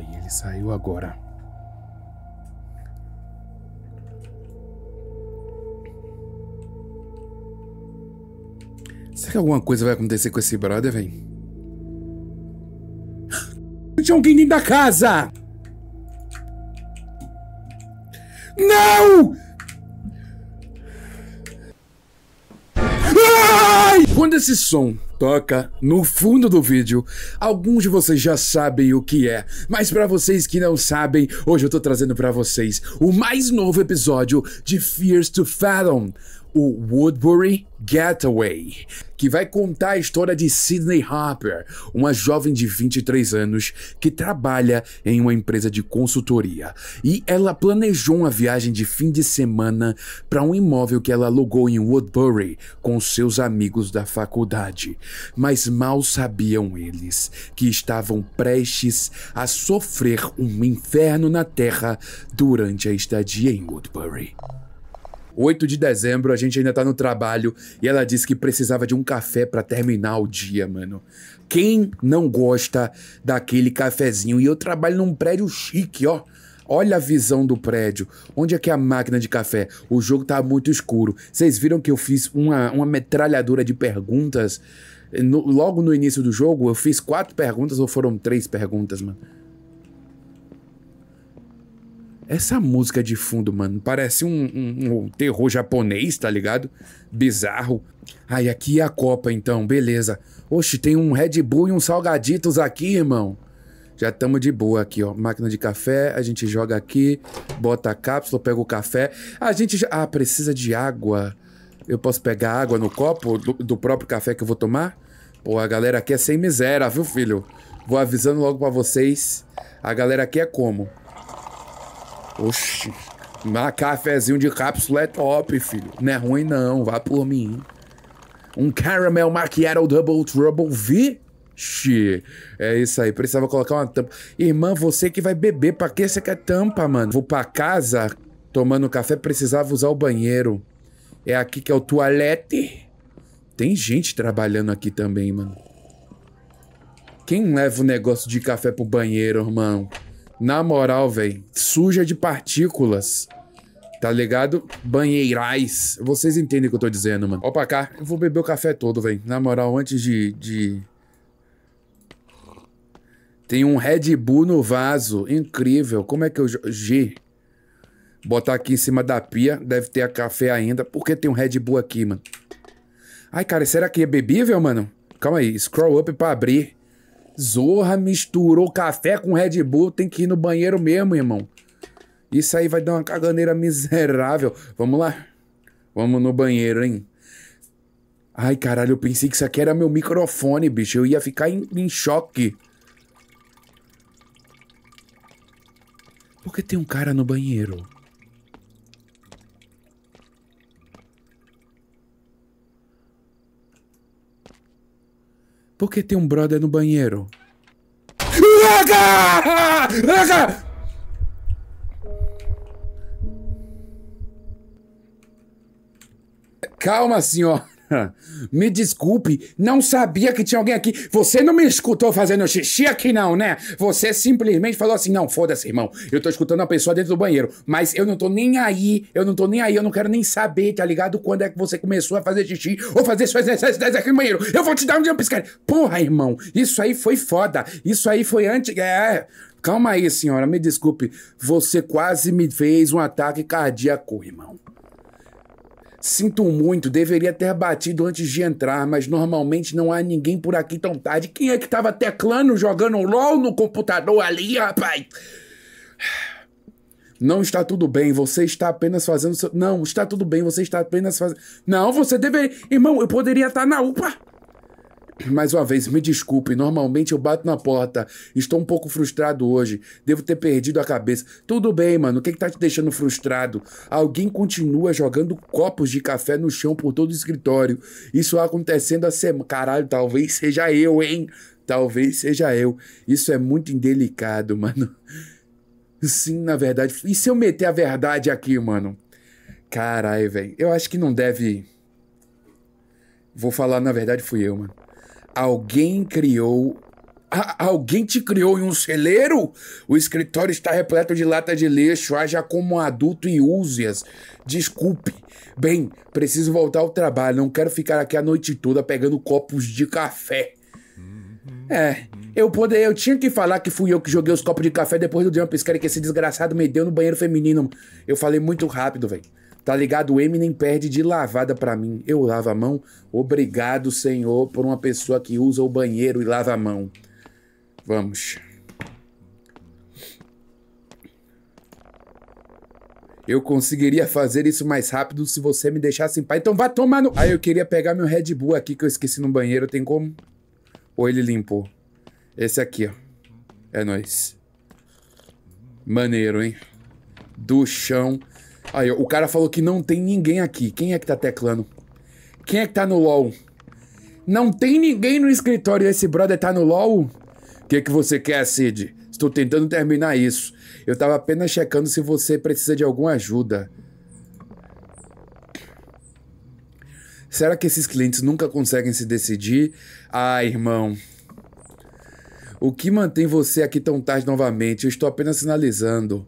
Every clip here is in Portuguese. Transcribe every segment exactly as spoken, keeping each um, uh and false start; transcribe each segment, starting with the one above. Aí ele saiu agora. Será que alguma coisa vai acontecer com esse brother, velho? Tinha alguém dentro da casa! Não! Ai! Quando esse som toca no fundo do vídeo, alguns de vocês já sabem o que é, mas pra vocês que não sabem, hoje eu tô trazendo pra vocês o mais novo episódio de Fears to Fathom, o Woodbury Getaway, que vai contar a história de Sydney Harper, uma jovem de vinte e três anos que trabalha em uma empresa de consultoria, e ela planejou uma viagem de fim de semana para um imóvel que ela alugou em Woodbury com seus amigos da faculdade, mas mal sabiam eles que estavam prestes a sofrer um inferno na terra durante a estadia em Woodbury. oito de dezembro, a gente ainda tá no trabalho e ela disse que precisava de um café pra terminar o dia, mano. Quem não gosta daquele cafezinho? E eu trabalho num prédio chique, ó. Olha a visão do prédio. Onde é que é a máquina de café? O jogo tá muito escuro. Vocês viram que eu fiz uma, uma metralhadora de perguntas? No, logo no início do jogo, eu fiz quatro perguntas ou foram três perguntas, mano? Essa música de fundo, mano, parece um, um, um terror japonês, tá ligado? Bizarro. Ai, aqui é a Copa, então, beleza. Oxe, tem um Red Bull e uns salgaditos aqui, irmão. Já tamo de boa aqui, ó. Máquina de café, a gente joga aqui, bota a cápsula, pega o café. A gente já... Ah, precisa de água. Eu posso pegar água no copo do, do próprio café que eu vou tomar? Pô, a galera aqui é sem miséria, viu, filho? Vou avisando logo pra vocês. A galera aqui é como? Oxi, um cafezinho de cápsula é top, filho. Não é ruim, não. Vá por mim. Um caramel macchiato double trouble. Vixe. É isso aí. Precisava colocar uma tampa. Irmã, você que vai beber. Pra que você quer tampa, mano? Vou pra casa tomando café. Precisava usar o banheiro. É aqui que é o toalete. Tem gente trabalhando aqui também, mano. Quem leva o negócio de café pro banheiro, irmão? Na moral, velho, suja de partículas, tá ligado? Banheirais. Vocês entendem o que eu tô dizendo, mano. Ó pra cá, eu vou beber o café todo, velho. Na moral, antes de, de... Tem um Red Bull no vaso, incrível. Como é que eu... G. Botar aqui em cima da pia, deve ter a café ainda. Por que tem um Red Bull aqui, mano? Ai, cara, será que é bebível, mano? Calma aí, scroll up pra abrir. Zorra misturou café com Red Bull, tem que ir no banheiro mesmo, irmão. Isso aí vai dar uma caganeira miserável. Vamos lá. Vamos no banheiro, hein? Ai, caralho, eu pensei que isso aqui era meu microfone, bicho. Eu ia ficar em, em choque. Por que tem um cara no banheiro? Por que tem um brother no banheiro? Calma, senhora. Me desculpe. Não sabia que tinha alguém aqui. Você não me escutou fazendo xixi aqui não, né? Você simplesmente falou assim, não, foda-se, irmão. Eu tô escutando a pessoa dentro do banheiro. Mas eu não tô nem aí. Eu não tô nem aí. Eu não quero nem saber, tá ligado? Quando é que você começou a fazer xixi ou fazer suas necessidades aqui no banheiro. Eu vou te dar um dia piscar. Porra, irmão. Isso aí foi foda. Isso aí foi antes... É... Calma aí, senhora. Me desculpe. Você quase me fez um ataque cardíaco, irmão. Sinto muito, deveria ter batido antes de entrar, mas normalmente não há ninguém por aqui tão tarde. Quem é que tava teclando, jogando LOL no computador ali, rapaz? Não está tudo bem, você está apenas fazendo... Seu... Não, está tudo bem, você está apenas fazendo... Não, você deveria... Irmão, eu poderia estar na UPA. Mais uma vez, me desculpe, normalmente eu bato na porta. Estou um pouco frustrado hoje. Devo ter perdido a cabeça. Tudo bem, mano, o que que tá te deixando frustrado? Alguém continua jogando copos de café no chão por todo o escritório. Isso acontecendo há semanas. Caralho, talvez seja eu, hein? Talvez seja eu. Isso é muito indelicado, mano. Sim, na verdade. E se eu meter a verdade aqui, mano? Caralho, velho. Eu acho que não deve... Vou falar, na verdade, fui eu, mano. Alguém criou A, alguém te criou em um celeiro? O escritório está repleto de latas de lixo. Haja como um adulto e use-as. Desculpe. Bem, preciso voltar ao trabalho. Não quero ficar aqui a noite toda pegando copos de café. É, eu poderia, eu tinha que falar que fui eu que joguei os copos de café depois do jump scare que esse desgraçado me deu no banheiro feminino. Eu falei muito rápido, velho. Tá ligado? O Eminem perde de lavada pra mim. Eu lavo a mão. Obrigado, Senhor, por uma pessoa que usa o banheiro e lava a mão. Vamos. Eu conseguiria fazer isso mais rápido se você me deixasse em paz. Então vá tomar no... Aí eu queria pegar meu Red Bull aqui que eu esqueci no banheiro. Tem como? Ou ele limpou? Esse aqui, ó. É nóis. Maneiro, hein? Do chão. Aí, ó, o cara falou que não tem ninguém aqui. Quem é que tá teclando? Quem é que tá no LOL? Não tem ninguém no escritório. Esse brother tá no LOL? O que que você quer, Cid? Estou tentando terminar isso. Eu tava apenas checando se você precisa de alguma ajuda. Será que esses clientes nunca conseguem se decidir? Ah, irmão. O que mantém você aqui tão tarde novamente? Eu estou apenas sinalizando.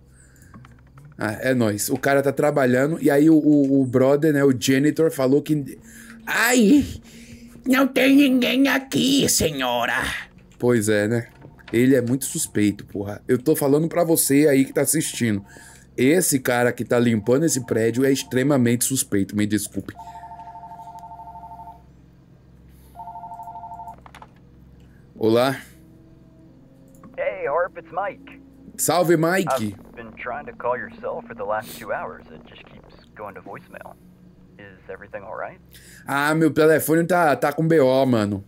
Ah, é nóis. O cara tá trabalhando e aí o, o, o brother, né, o janitor, falou que... Ai, não tem ninguém aqui, senhora. Pois é, né? Ele é muito suspeito, porra. Eu tô falando pra você aí que tá assistindo. Esse cara que tá limpando esse prédio é extremamente suspeito, me desculpe. Olá. Hey, Harp, it's Mike. Salve, Mike. I've been trying to call your cell for the last two hours. It just keeps going to voicemail. Is everything all right? Ah, meu telefone tá, tá com B O, mano.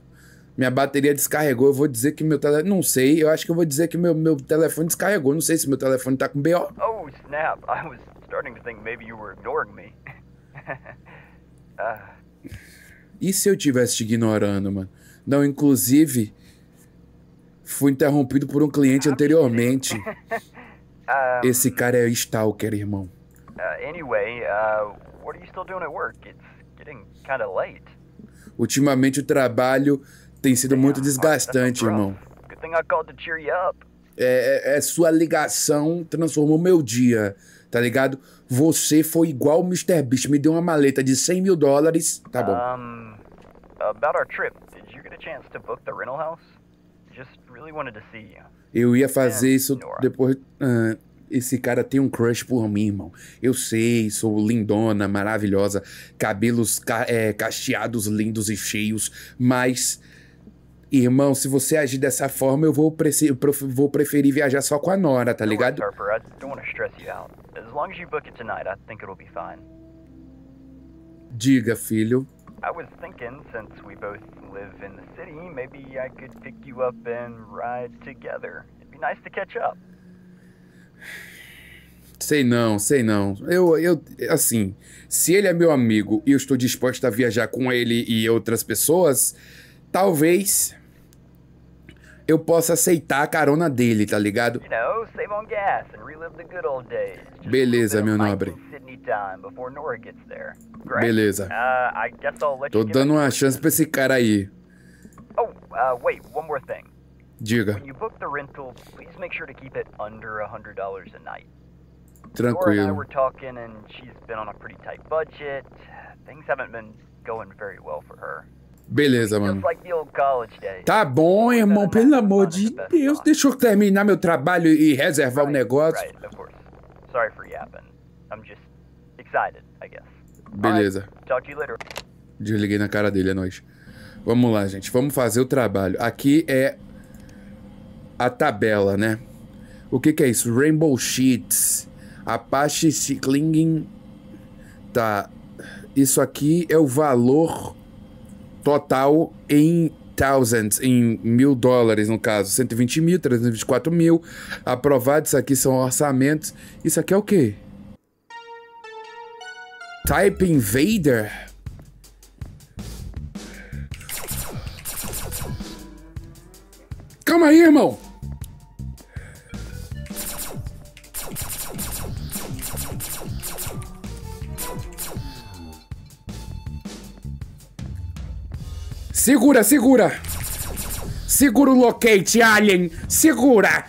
Minha bateria descarregou. Eu vou dizer que meu telefone... Não sei. Eu acho que eu vou dizer que meu, meu telefone descarregou. Não sei se meu telefone tá com B O. Oh, snap. I was starting to think maybe you were ignoring me. uh... E se eu tivesse te ignorando, mano? Não, inclusive... Fui interrompido por um cliente anteriormente. um, Esse cara é stalker, irmão. Uh, anyway, uh, what are you still doing at work? It's getting kind of late. Ultimamente o trabalho tem sido muito desgastante, irmão. Good thing I called to cheer you up. É, é, sua ligação transformou meu dia, tá ligado? Você foi igual o mister Beast, me deu uma maleta de cem mil dólares. Tá bom. Um, about our trip, did you get a chance to book the rental house? Eu ia fazer isso depois... Ah, esse cara tem um crush por mim, irmão. Eu sei, sou lindona, maravilhosa. Cabelos ca é, cacheados, lindos e cheios. Mas, irmão, se você agir dessa forma, eu vou, pre vou preferir viajar só com a Nora, tá ligado? Diga, filho. I was thinking, since we both live in the city, maybe I could pick you up and ride together. It'd be nice to catch up. Sei não, sei não. Eu, eu, assim, se ele é meu amigo e eu estou disposto a viajar com ele e outras pessoas, talvez eu possa aceitar a carona dele, tá ligado? You know, save on gas and relive the good old days. Beleza, meu nobre. Beleza. Tô dando uma chance pra esse cara aí. Oh, uh, wait, one more thing. Diga. Tranquilo. Beleza, mano. Tá bom, irmão, pelo amor de Deus. Deixa eu terminar meu trabalho e reservar o negócio. Sorry for yapping. I'm just excited, I guess. Beleza. Talk to you later. Desliguei na cara dele, é nóis. Vamos lá, gente. Vamos fazer o trabalho. Aqui é a tabela, né? O que que é isso? Rainbow Sheets. Apache Clinging. Tá. Isso aqui é o valor total em thousands, em mil dólares, no caso. cento e vinte mil, trezentos e vinte e quatro mil. Aprovado. Isso aqui são orçamentos. Isso aqui é o quê? Type Invader? Calma aí, irmão! Segura, segura! Segura o locate, alien! Segura!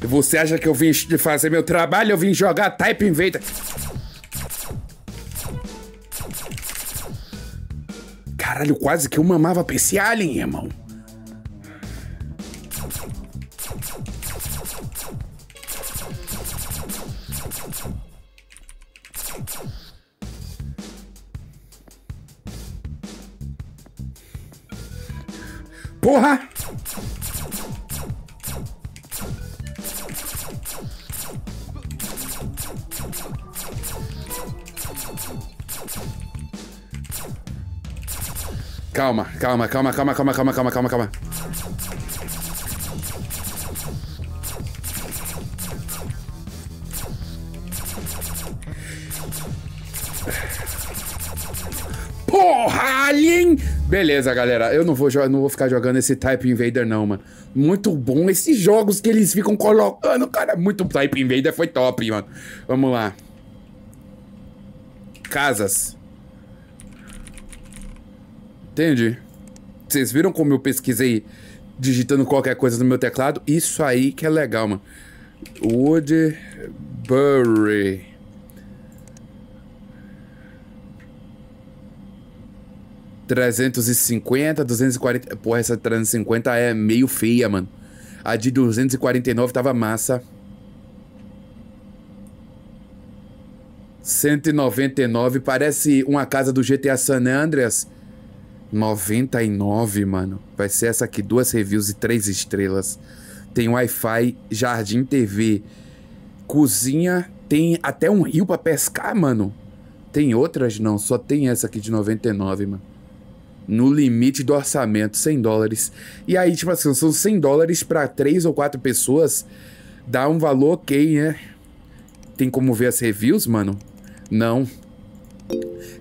Você acha que eu vim fazer meu trabalho? Eu vim jogar Type Invader. Caralho, quase que eu mamava pra esse alien, irmão. Porra! Calma, calma, calma, calma, calma, calma, calma, calma, calma. Porra, alien! Beleza, galera. Eu não vou, não vou ficar jogando esse Type Invader, não, mano. Muito bom esses jogos que eles ficam colocando, cara. Muito Type Invader foi top, mano. Vamos lá. Casas. Entende? Vocês viram como eu pesquisei digitando qualquer coisa no meu teclado? Isso aí que é legal, mano. Woodbury. trezentos e cinquenta, duzentos e quarenta... Porra, essa trezentos e cinquenta é meio feia, mano. A de duzentos e quarenta e nove tava massa. cento e noventa e nove parece uma casa do G T A San Andreas. noventa e nove, mano. Vai ser essa aqui, duas reviews e três estrelas. Tem Wi-Fi, jardim, T V, cozinha, tem até um rio pra pescar, mano. Tem outras? Não, só tem essa aqui de noventa e nove, mano. No limite do orçamento, cem dólares. E aí, tipo assim, são cem dólares pra três ou quatro pessoas. Dá um valor ok, né? Tem como ver as reviews, mano? Não.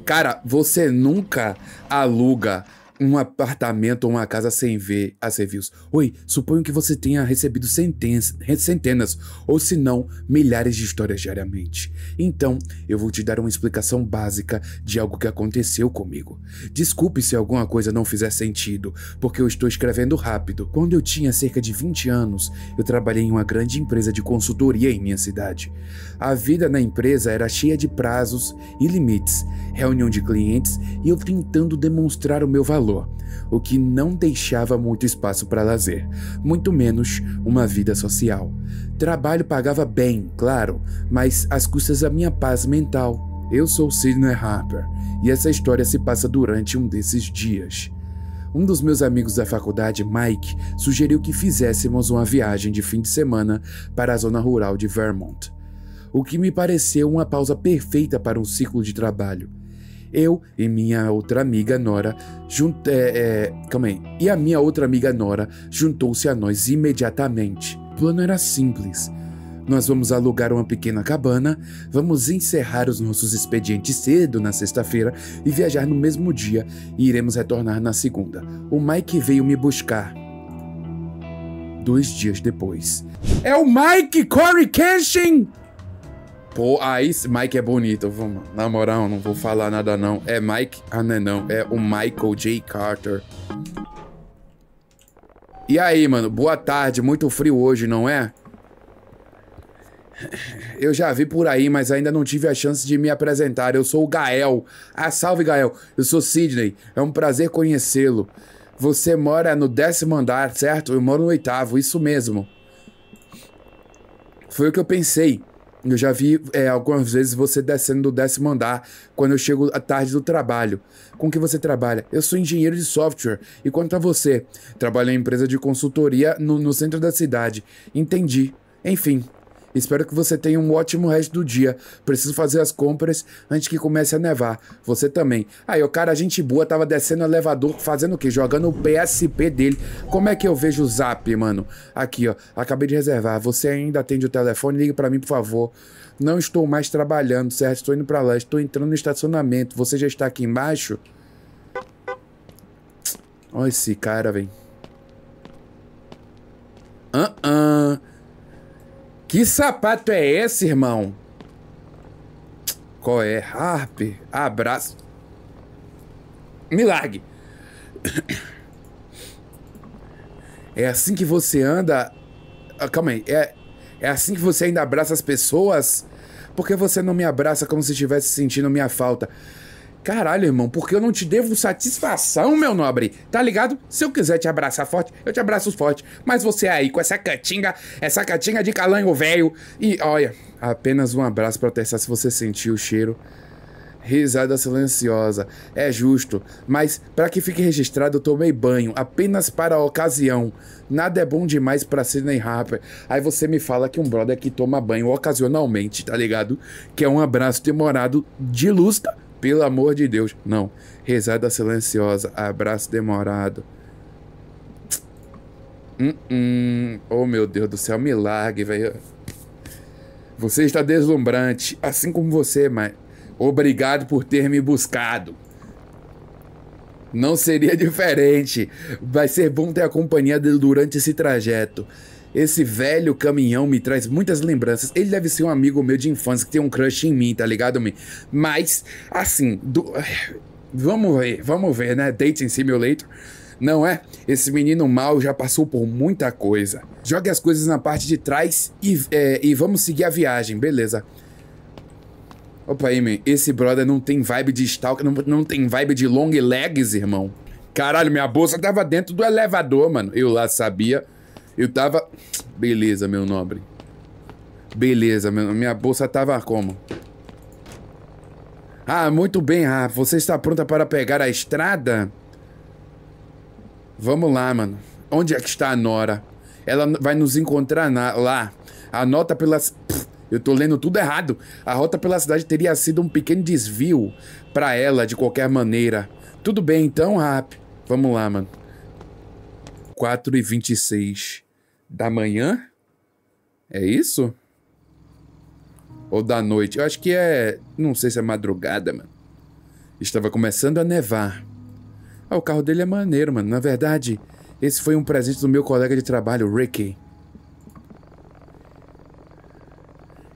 Cara, você nunca aluga um apartamento ou uma casa sem ver as reviews. Oi, suponho que você tenha recebido centenas, centenas ou se não, milhares de histórias diariamente. Então, eu vou te dar uma explicação básica de algo que aconteceu comigo. Desculpe se alguma coisa não fizer sentido, porque eu estou escrevendo rápido. Quando eu tinha cerca de vinte anos, eu trabalhei em uma grande empresa de consultoria em minha cidade. A vida na empresa era cheia de prazos e limites, reunião de clientes e eu tentando demonstrar o meu valor. O que não deixava muito espaço para lazer, muito menos uma vida social. Trabalho pagava bem, claro, mas às custas da minha paz mental. Eu sou Sydney Harper e essa história se passa durante um desses dias. Um dos meus amigos da faculdade, Mike, sugeriu que fizéssemos uma viagem de fim de semana para a zona rural de Vermont, o que me pareceu uma pausa perfeita para um ciclo de trabalho. Eu e minha outra amiga Nora junto, é, é, calma aí. E a minha outra amiga Nora juntou-se a nós imediatamente. O plano era simples. Nós vamos alugar uma pequena cabana, vamos encerrar os nossos expedientes cedo na sexta-feira e viajar no mesmo dia e iremos retornar na segunda. O Mike veio me buscar dois dias depois. É o Mike Corey Kenshin! Pô, aí, Mike é bonito, vamos, na moral, não vou falar nada não. É Mike, ah não é não, é o Michael J. Carter. E aí, mano, boa tarde, muito frio hoje, não é? Eu já vi por aí, mas ainda não tive a chance de me apresentar, eu sou o Gael. Ah, salve Gael, eu sou Sydney, é um prazer conhecê-lo. Você mora no décimo andar, certo? Eu moro no oitavo, isso mesmo. Foi o que eu pensei. Eu já vi é, algumas vezes você descendo do décimo andar quando eu chego à tarde do trabalho. Com que você trabalha? Eu sou engenheiro de software. E quanto a você? Trabalho em uma empresa de consultoria no, no centro da cidade. Entendi. Enfim, espero que você tenha um ótimo resto do dia. Preciso fazer as compras antes que comece a nevar. Você também. Aí, o cara, gente boa, tava descendo o elevador, fazendo o quê? Jogando o P S P dele. Como é que eu vejo o zap, mano? Aqui, ó. Acabei de reservar. Você ainda atende o telefone? Ligue pra mim, por favor. Não estou mais trabalhando, certo? Estou indo pra lá. Estou entrando no estacionamento. Você já está aqui embaixo? Olha esse cara, velho. Que sapato é esse, irmão? Qual é? Harper, abraço. Me largue. É assim que você anda... Ah, calma aí. É, é assim que você ainda abraça as pessoas? Por que você não me abraça como se estivesse sentindo minha falta? Caralho, irmão, porque eu não te devo satisfação, meu nobre. Tá ligado? Se eu quiser te abraçar forte, eu te abraço forte. Mas você aí, com essa catinga, essa catinga de calanho velho. E, olha, apenas um abraço pra testar se você sentiu o cheiro. Risada silenciosa. É justo, mas para que fique registrado, eu tomei banho, apenas para a ocasião. Nada é bom demais para Sydney Harper. Aí você me fala que um brother que toma banho ocasionalmente, tá ligado? Que é um abraço demorado de lusca, pelo amor de Deus. Não, risada silenciosa, abraço demorado. Hum, hum. Oh, meu Deus do céu, me largue, velho. Você está deslumbrante, assim como você, mas... Obrigado por ter me buscado. Não seria diferente. Vai ser bom ter a companhia dele durante esse trajeto. Esse velho caminhão me traz muitas lembranças. Ele deve ser um amigo meu de infância que tem um crush em mim, tá ligado? Mas, assim... Do... Vamos ver, vamos ver, né? Dating Simulator. Não é? Esse menino mal já passou por muita coisa. Jogue as coisas na parte de trás e, é, e vamos seguir a viagem, beleza. Opa aí, man. Esse brother não tem vibe de stalker, não, não tem vibe de long legs, irmão. Caralho, minha bolsa tava dentro do elevador, mano. Eu lá sabia. Eu tava... Beleza, meu nobre. Beleza, meu... minha bolsa tava como? Ah, muito bem, Rafa. Você está pronta para pegar a estrada? Vamos lá, mano. Onde é que está a Nora? Ela vai nos encontrar na... lá. Anota pelas... Pff. Eu tô lendo tudo errado. A rota pela cidade teria sido um pequeno desvio pra ela, de qualquer maneira. Tudo bem, então, Rap. Vamos lá, mano. quatro e vinte e seis da manhã? É isso? Ou da noite? Eu acho que é... Não sei se é madrugada, mano. Estava começando a nevar. Ah, o carro dele é maneiro, mano. Na verdade, esse foi um presente do meu colega de trabalho, Ricky.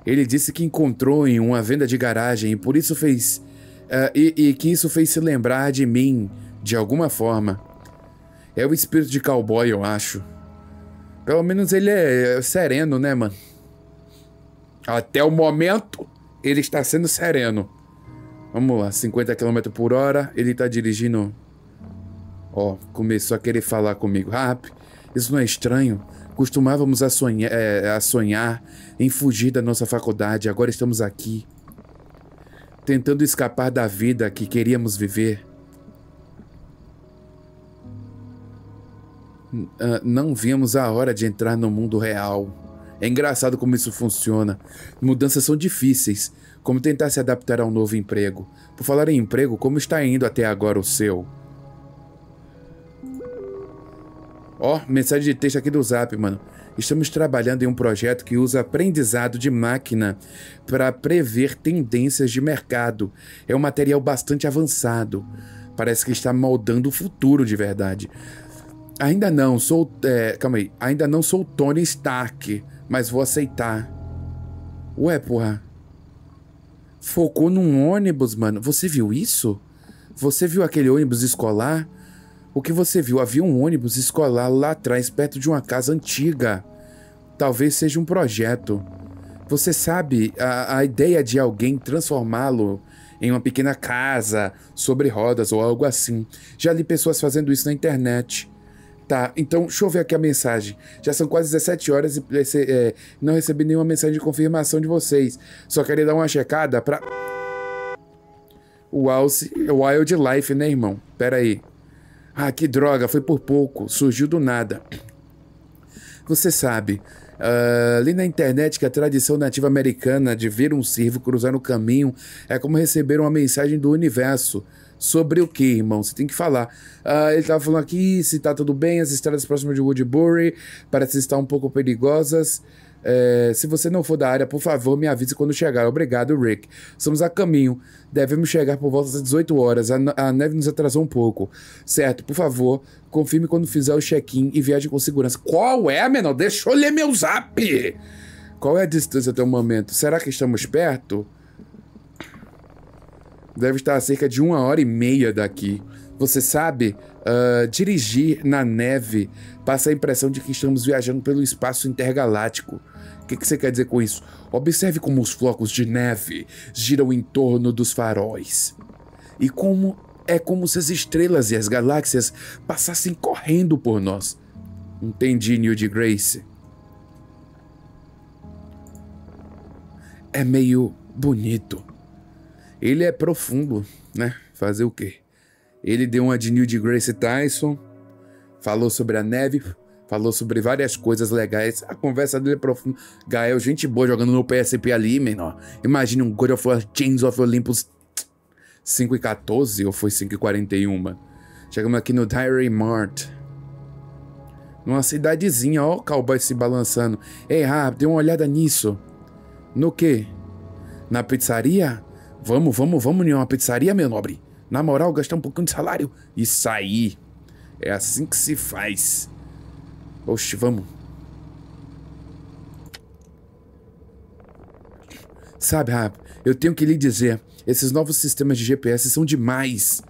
Ele disse que encontrou em uma venda de garagem e por isso fez... Uh, e, e que isso fez se lembrar de mim, de alguma forma. É o espírito de cowboy, eu acho. Pelo menos ele é, é sereno, né, mano? Até o momento, ele está sendo sereno. Vamos lá, cinquenta quilômetros por hora, ele tá dirigindo... Ó, oh, começou a querer falar comigo. Rápido, isso não é estranho? Costumávamos a sonhar, é, a sonhar em fugir da nossa faculdade. Agora estamos aqui, tentando escapar da vida que queríamos viver. Uh, não vimos a hora de entrar no mundo real. É engraçado como isso funciona. Mudanças são difíceis, como tentar se adaptar a um novo emprego. Por falar em emprego, como está indo até agora o seu? Ó, oh, mensagem de texto aqui do Zap, mano. Estamos trabalhando em um projeto que usa aprendizado de máquina para prever tendências de mercado. É um material bastante avançado. Parece que está moldando o futuro de verdade. Ainda não sou... É, calma aí. Ainda não sou Tony Stark, mas vou aceitar. Ué, porra. Focou num ônibus, mano. Você viu isso? Você viu aquele ônibus escolar? O que você viu? Havia um ônibus escolar lá atrás, perto de uma casa antiga. Talvez seja um projeto. Você sabe, a, a ideia de alguém transformá-lo em uma pequena casa, sobre rodas ou algo assim. Já li pessoas fazendo isso na internet. Tá, então deixa eu ver aqui a mensagem. Já são quase dezessete horas e é, não recebi nenhuma mensagem de confirmação de vocês. Só queria dar uma checada pra... O Wildlife, né, irmão? Pera aí. Ah, que droga, foi por pouco, surgiu do nada. Você sabe, uh, li na internet que a tradição nativa americana de ver um cervo cruzar no caminho é como receber uma mensagem do universo. Sobre o que, irmão? Você tem que falar. Uh, ele tava falando aqui se tá tudo bem, as estradas próximas de Woodbury parecem estar um pouco perigosas. É, se você não for da área, por favor, me avise quando chegar. Obrigado, Rick. Estamos a caminho. Devemos chegar por volta das dezoito horas. A, a neve nos atrasou um pouco. Certo, por favor, confirme quando fizer o check-in e viaje com segurança. Qual é, menor? Deixa eu ler meu zap. Qual é a distância até o momento? Será que estamos perto? Deve estar a cerca de uma hora e meia daqui. Você sabe, uh, dirigir na neve passa a impressão de que estamos viajando pelo espaço intergaláctico. O que, que você quer dizer com isso? Observe como os flocos de neve giram em torno dos faróis. E como é como se as estrelas e as galáxias passassem correndo por nós. Entendi, Neil de Grace. É meio bonito. Ele é profundo, né? Fazer o quê? Ele deu uma de Neil deGrasse Tyson, falou sobre a neve, falou sobre várias coisas legais. A conversa dele é profunda. Gael, gente boa, jogando no P S P ali, menor. Imagina um God of War Chains of Olympus cinco e quatorze, ou foi cinco e quarenta e um? Chegamos aqui no Diary Mart. Numa cidadezinha, ó, o cowboy se balançando. Ei, Rap, dê uma olhada nisso. No quê? Na pizzaria? Vamos, vamos, vamos em uma pizzaria, meu nobre. Na moral, gastar um pouquinho de salário e sair. É assim que se faz. Oxe, vamos. Sabe, Rap, eu tenho que lhe dizer, esses novos sistemas de G P S são demais.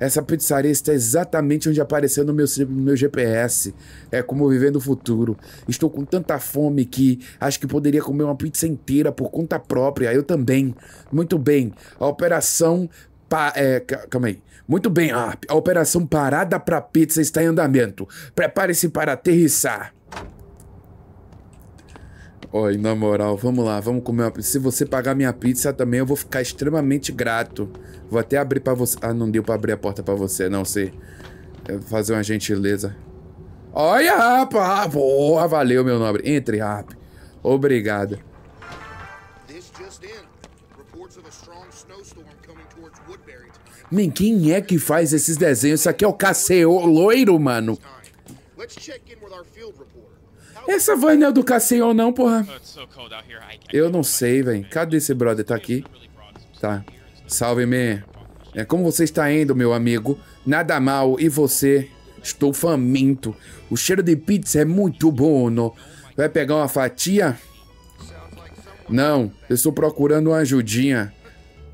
Essa pizzaria está exatamente onde apareceu no meu, no meu G P S. É como viver no futuro. Estou com tanta fome que acho que poderia comer uma pizza inteira por conta própria. Eu também. Muito bem. A operação... Pa, é, calma aí. Muito bem, Harp. A operação Parada para Pizza está em andamento. Prepare-se para aterrissar. Oi, na moral, vamos lá, vamos comer uma pizza. Se você pagar minha pizza também, eu vou ficar extremamente grato. Vou até abrir pra você. Ah, não deu pra abrir a porta pra você, não sei. Eu vou fazer uma gentileza. Olha, rapaz! Boa, valeu, meu nobre. Entre, rapaz. Obrigado. Man, quem é que faz esses desenhos? Isso aqui é o K C O loiro, mano. Essa voz não é do K C O não, porra. Eu não sei, velho. Cadê esse brother? Tá aqui. Tá. Salve-me. É, como você está indo, meu amigo? Nada mal. E você? Estou faminto. O cheiro de pizza é muito bom, não? Vai pegar uma fatia? Não. Eu estou procurando uma ajudinha.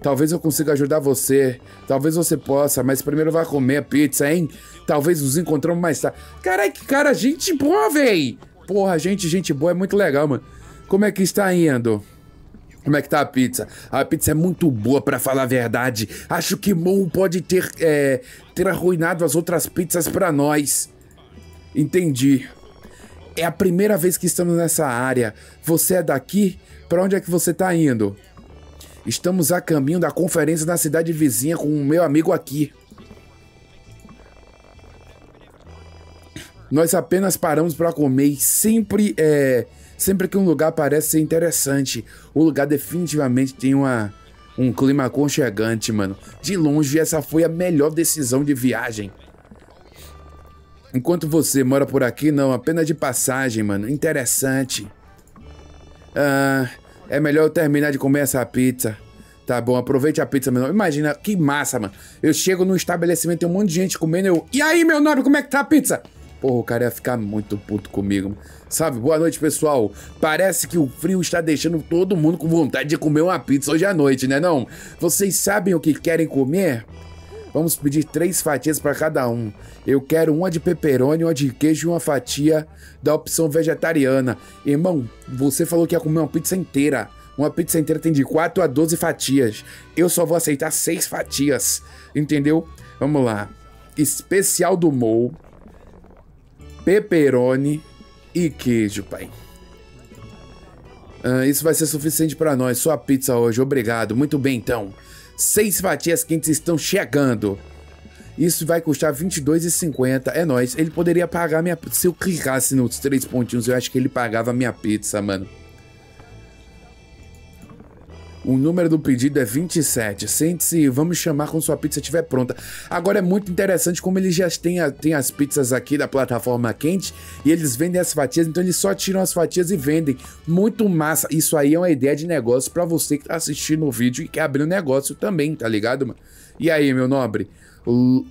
Talvez eu consiga ajudar você. Talvez você possa, mas primeiro vá comer a pizza, hein? Talvez nos encontramos mais tarde. Caralho, que cara, gente boa, véi! Porra, gente, gente boa, é muito legal, mano. Como é que está indo? Como é que tá a pizza? A pizza é muito boa, pra falar a verdade. Acho que Moon pode ter, é, ter arruinado as outras pizzas pra nós. Entendi. É a primeira vez que estamos nessa área. Você é daqui? Pra onde é que você tá indo? Estamos a caminho da conferência na cidade vizinha com o meu amigo aqui. Nós apenas paramos para comer e sempre, é, sempre que um lugar parece ser interessante, o lugar definitivamente tem uma, um clima aconchegante, mano. De longe, essa foi a melhor decisão de viagem. Enquanto você mora por aqui, não, apenas de passagem, mano. Interessante. Ah... É melhor eu terminar de comer essa pizza. Tá bom, aproveite a pizza, meu nobre. Imagina, que massa, mano. Eu chego num estabelecimento, tem um monte de gente comendo, eu... E aí, meu nobre, como é que tá a pizza? Porra, o cara ia ficar muito puto comigo. Sabe, boa noite, pessoal. Parece que o frio está deixando todo mundo com vontade de comer uma pizza hoje à noite, né não? Vocês sabem o que querem comer? Vamos pedir três fatias pra cada um. Eu quero uma de pepperoni, uma de queijo e uma fatia da opção vegetariana. Irmão, você falou que ia comer uma pizza inteira. Uma pizza inteira tem de quatro a doze fatias. Eu só vou aceitar seis fatias. Entendeu? Vamos lá. Especial do Mou, pepperoni e queijo, pai. Ah, isso vai ser suficiente pra nós. Só a pizza hoje. Obrigado. Muito bem, então. Seis fatias quentes estão chegando. Isso vai custar vinte e dois reais e cinquenta centavos. É nóis. Ele poderia pagar minha pizza. Se eu clicasse nos três pontinhos, eu acho que ele pagava minha pizza, mano. O número do pedido é vinte e sete. Sente-se e vamos chamar quando sua pizza estiver pronta. Agora é muito interessante como eles já têm, a, têm as pizzas aqui da plataforma quente e eles vendem as fatias, então eles só tiram as fatias e vendem. Muito massa. Isso aí é uma ideia de negócio pra você que tá assistindo o vídeo e quer abrir um negócio também, tá ligado, mano? E aí, meu nobre? L-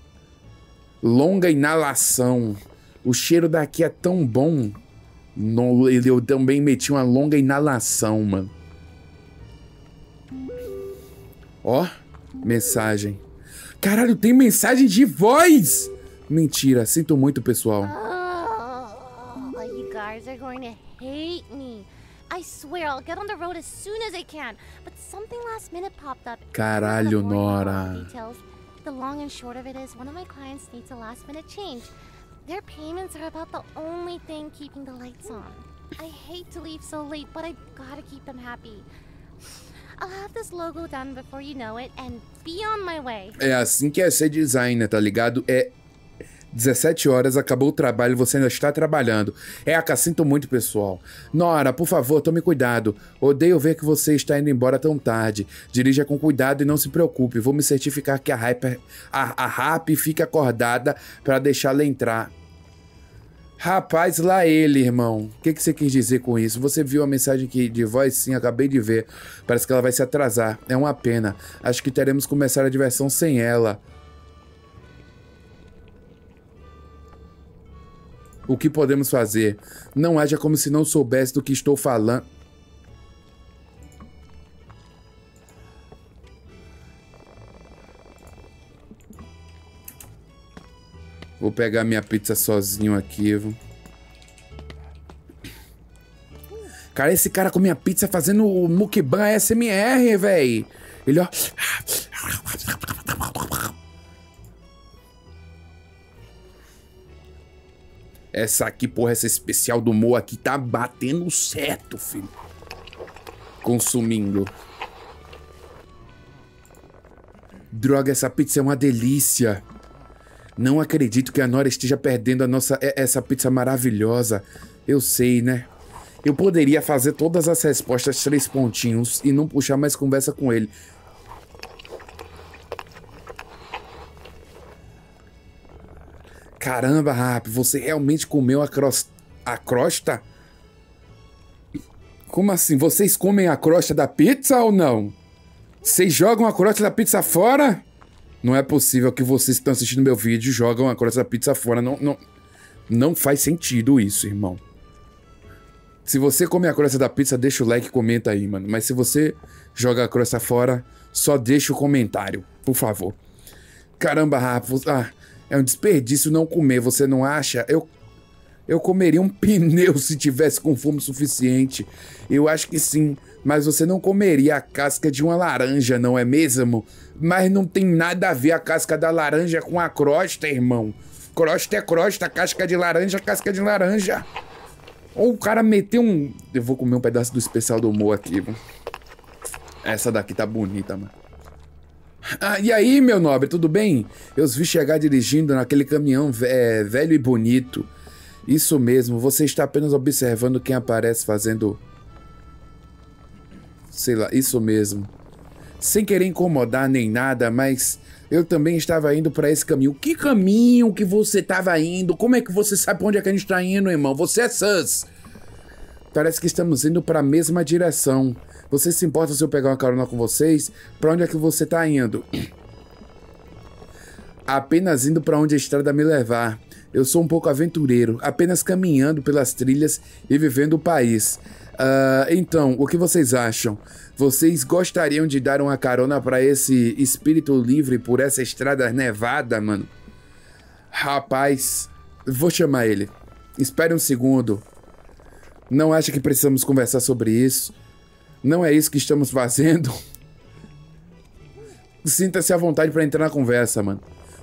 longa inalação. O cheiro daqui é tão bom. No, eu também meti uma longa inalação, mano. Ó, mensagem. Caralho, tem mensagem de voz! Mentira, sinto muito, pessoal. Oh, you guys are going to hate me. I swear I'll get on the road as soon as I can, but something last minute popped up. Caralho, Nora. The long and short of it is one of my clients needs a last minute change. Their payments are about the only thing keeping the lights on. I hate to leave so late, but I've got to keep them happy. I'll have this logo done before you know it and be on my way. É assim que é ser designer, tá ligado? É dezessete horas, acabou o trabalho, você ainda está trabalhando. É, Aka, sinto muito, pessoal. Nora, por favor, tome cuidado. Odeio ver que você está indo embora tão tarde. Dirija com cuidado e não se preocupe. Vou me certificar que a Hyper, a, a Rap fica acordada para deixá-la entrar. Rapaz, lá ele, irmão. O que, que você quis dizer com isso? Você viu a mensagem que de voz? Sim, acabei de ver. Parece que ela vai se atrasar. É uma pena. Acho que teremos que começar a diversão sem ela. O que podemos fazer? Não haja como se não soubesse do que estou falando. Vou pegar minha pizza sozinho aqui. Vou... Cara, esse cara com minha pizza fazendo o mukbang A S M R, velho. Ele, ó... Essa aqui, porra, essa especial do Mo aqui tá batendo certo, filho. Consumindo. Droga, essa pizza é uma delícia. Não acredito que a Nora esteja perdendo a nossa, essa pizza maravilhosa. Eu sei, né? Eu poderia fazer todas as respostas três pontinhos e não puxar mais conversa com ele. Caramba, Rap, você realmente comeu a, crosta... a crosta? Como assim? Vocês comem a crosta da pizza ou não? Vocês jogam a crosta da pizza fora? Não é possível que vocês que estão assistindo meu vídeo e jogam a crosta da pizza fora. Não, não, não faz sentido isso, irmão. Se você come a crosta da pizza, deixa o like e comenta aí, mano. Mas se você joga a crosta fora, só deixa o comentário, por favor. Caramba, Rap, você... Ah. É um desperdício não comer, você não acha? Eu, eu comeria um pneu se tivesse com fome suficiente. Eu acho que sim, mas você não comeria a casca de uma laranja, não é mesmo? Mas não tem nada a ver a casca da laranja com a crosta, irmão. Crosta é crosta, casca de laranja, casca de laranja. Ou o cara meteu um... Eu vou comer um pedaço do especial do Mo aqui, mano. Essa daqui tá bonita, mano. Ah, e aí, meu nobre, tudo bem? Eu os vi chegar dirigindo naquele caminhão vé velho e bonito. Isso mesmo, você está apenas observando quem aparece fazendo... Sei lá, isso mesmo. Sem querer incomodar nem nada, mas eu também estava indo para esse caminho. Que caminho que você estava indo? Como é que você sabe onde é que a gente está indo, irmão? Você é sus! Parece que estamos indo para a mesma direção. Você se importa se eu pegar uma carona com vocês? Pra onde é que você tá indo? Apenas indo pra onde a estrada me levar. Eu sou um pouco aventureiro, apenas caminhando pelas trilhas e vivendo o país. Uh, então, o que vocês acham? Vocês gostariam de dar uma carona pra esse espírito livre por essa estrada nevada, mano? Rapaz, vou chamar ele. Espere um segundo. Não acha que precisamos conversar sobre isso? Não é isso que estamos fazendo. Sinta-se à vontade para entrar na conversa, mano.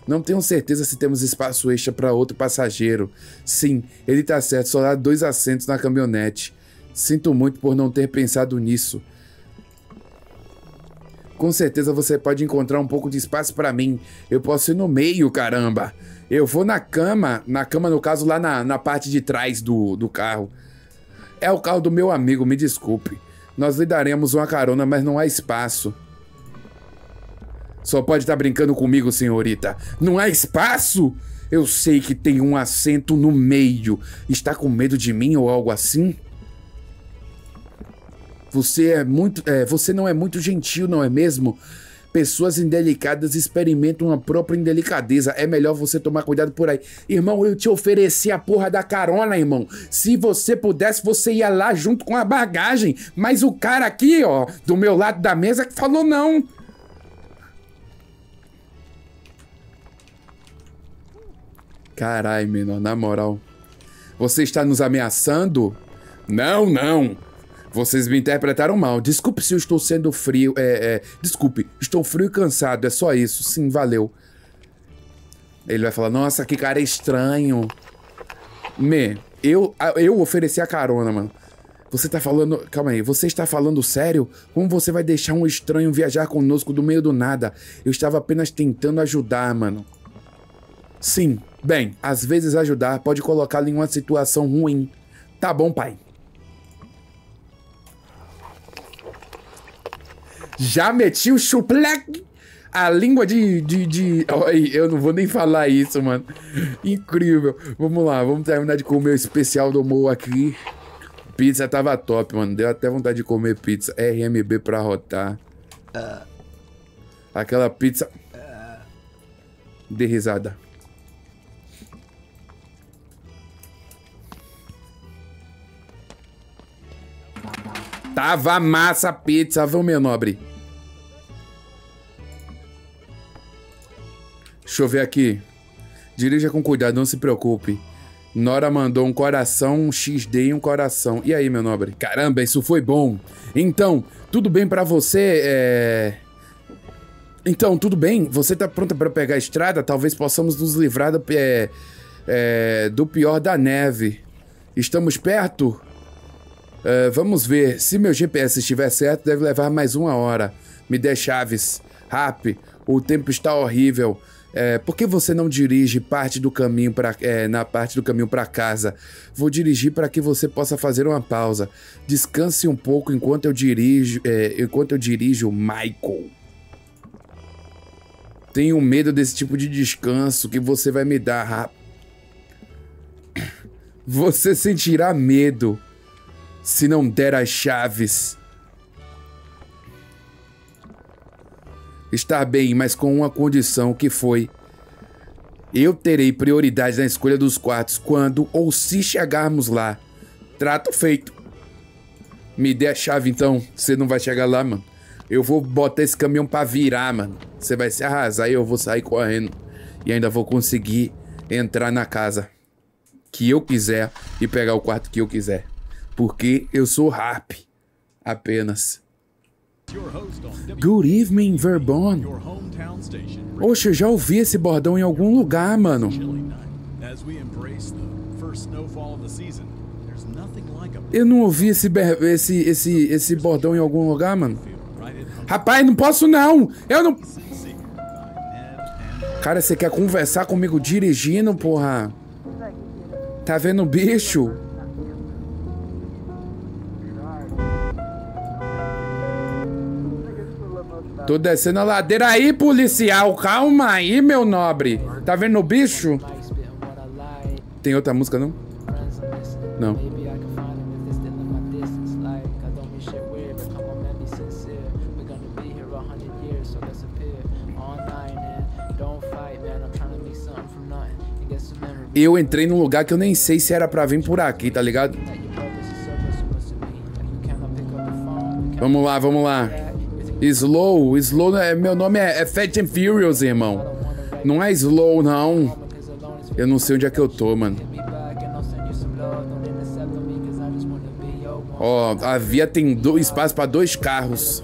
Não tenho certeza se temos espaço extra para outro passageiro. Sim, ele tá certo, só há dois assentos na caminhonete. Sinto muito por não ter pensado nisso. Com certeza você pode encontrar um pouco de espaço para mim. Eu posso ir no meio, caramba. Eu vou na cama, na cama no caso lá na, na parte de trás do, do carro. É o carro do meu amigo, me desculpe. Nós lhe daremos uma carona, mas não há espaço. Só pode estar brincando comigo, senhorita. Não há espaço? Eu sei que tem um assento no meio. Está com medo de mim ou algo assim? Você é muito... É, você não é muito gentil, não é mesmo? pessoas indelicadas experimentam a própria indelicadeza. É melhor você tomar cuidado por aí. Irmão, eu te ofereci a porra da carona, irmão. Se você pudesse, você ia lá junto com a bagagem. Mas o cara aqui, ó, do meu lado da mesa, que falou não. Caralho, menor, na moral. Você está nos ameaçando? Não, não. Vocês me interpretaram mal. Desculpe se eu estou sendo frio. É, é, desculpe, estou frio e cansado. É só isso. Sim, valeu. Ele vai falar, nossa, que cara estranho. Me, eu, eu ofereci a carona, mano. Você tá falando... Calma aí. Você está falando sério? Como você vai deixar um estranho viajar conosco do meio do nada? Eu estava apenas tentando ajudar, mano. Sim. Bem, às vezes ajudar pode colocá-lo em uma situação ruim. Tá bom, pai. Já meti o chuplec. A língua de... de, de... Oi, eu não vou nem falar isso, mano. Incrível. Vamos lá, vamos terminar de comer o especial do Mo aqui. Pizza tava top, mano. Deu até vontade de comer pizza. R M B pra rotar. Aquela pizza... De risada. Tava massa a pizza, viu, meu nobre? Deixa eu ver aqui. Dirija com cuidado, não se preocupe. Nora mandou um coração, um X D e um coração. E aí, meu nobre? Caramba, isso foi bom. Então, tudo bem pra você, é... Então, tudo bem? Você tá pronta pra pegar a estrada? Talvez possamos nos livrar do, é... É... do pior da neve. Estamos perto? Uh, vamos ver, se meu G P S estiver certo, deve levar mais uma hora. Me dê chaves. Rap, o tempo está horrível. É, por que você não dirige parte do caminho pra, é, na parte do caminho para casa? Vou dirigir para que você possa fazer uma pausa. Descanse um pouco enquanto eu dirijo, é, enquanto eu dirijo, Michael. Tenho medo desse tipo de descanso que você vai me dar, Rap. Você sentirá medo se não der as chaves. Está bem, mas com uma condição que foi... Eu terei prioridade na escolha dos quartos quando ou se chegarmos lá. Trato feito. Me dê a chave, então. Você não vai chegar lá, mano. Eu vou botar esse caminhão pra virar, mano. Você vai se arrasar e eu vou sair correndo. E ainda vou conseguir entrar na casa que eu quiser e pegar o quarto que eu quiser. Porque eu sou Harp, apenas. Good evening, Verbon. Oxe, eu já ouvi esse bordão em algum lugar, mano. Eu não ouvi esse, esse, esse, esse bordão em algum lugar, mano. Rapaz, não posso não. Eu não... Cara, você quer conversar comigo dirigindo, porra? Tá vendo o bicho? Tô descendo a ladeira aí, policial. Calma aí, meu nobre. Tá vendo o bicho? Tem outra música, não? Não. Eu entrei num lugar que eu nem sei se era pra vir por aqui, tá ligado? Vamos lá, vamos lá. Slow, Slow, meu nome é, é Fast and Furious, irmão. Não é Slow, não. Eu não sei onde é que eu tô, mano. Ó, oh, a via tem do, espaço pra dois carros.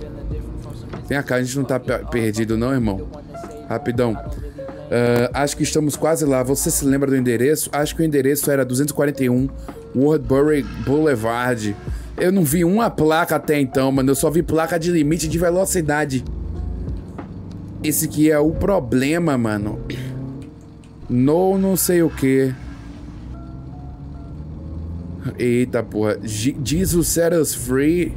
Vem cá, a gente não tá perdido não, irmão. Rapidão. uh, Acho que estamos quase lá. Você se lembra do endereço? Acho que o endereço era duzentos e quarenta e um Woodbury Boulevard. Eu não vi uma placa até então, mano. Eu só vi placa de limite de velocidade. Esse que é o problema, mano. No não sei o que. Eita, porra. Jesus set us free.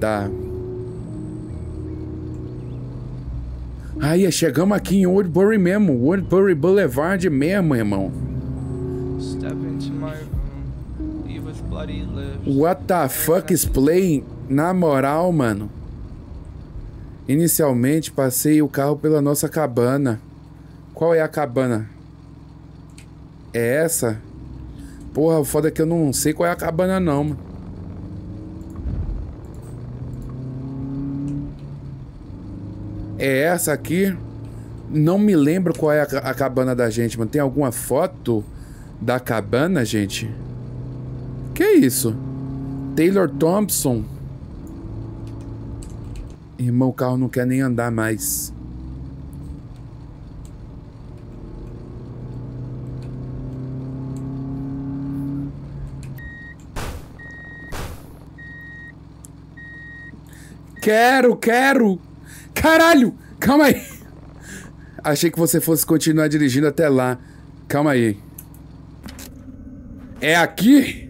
Tá. Aí, chegamos aqui em Woodbury mesmo. Woodbury Boulevard mesmo, irmão. Step into my... What the fuck is playing? Na moral, mano. Inicialmente, passei o carro pela nossa cabana. Qual é a cabana? É essa? Porra, o foda é que eu não sei qual é a cabana não, mano. É essa aqui? Não me lembro qual é a, a cabana da gente, mano. Tem alguma foto da cabana, gente? Que isso? Taylor Thompson. Irmão, o carro não quer nem andar mais. Quero, quero. Caralho, calma aí. Achei que você fosse continuar dirigindo até lá. Calma aí. É aqui?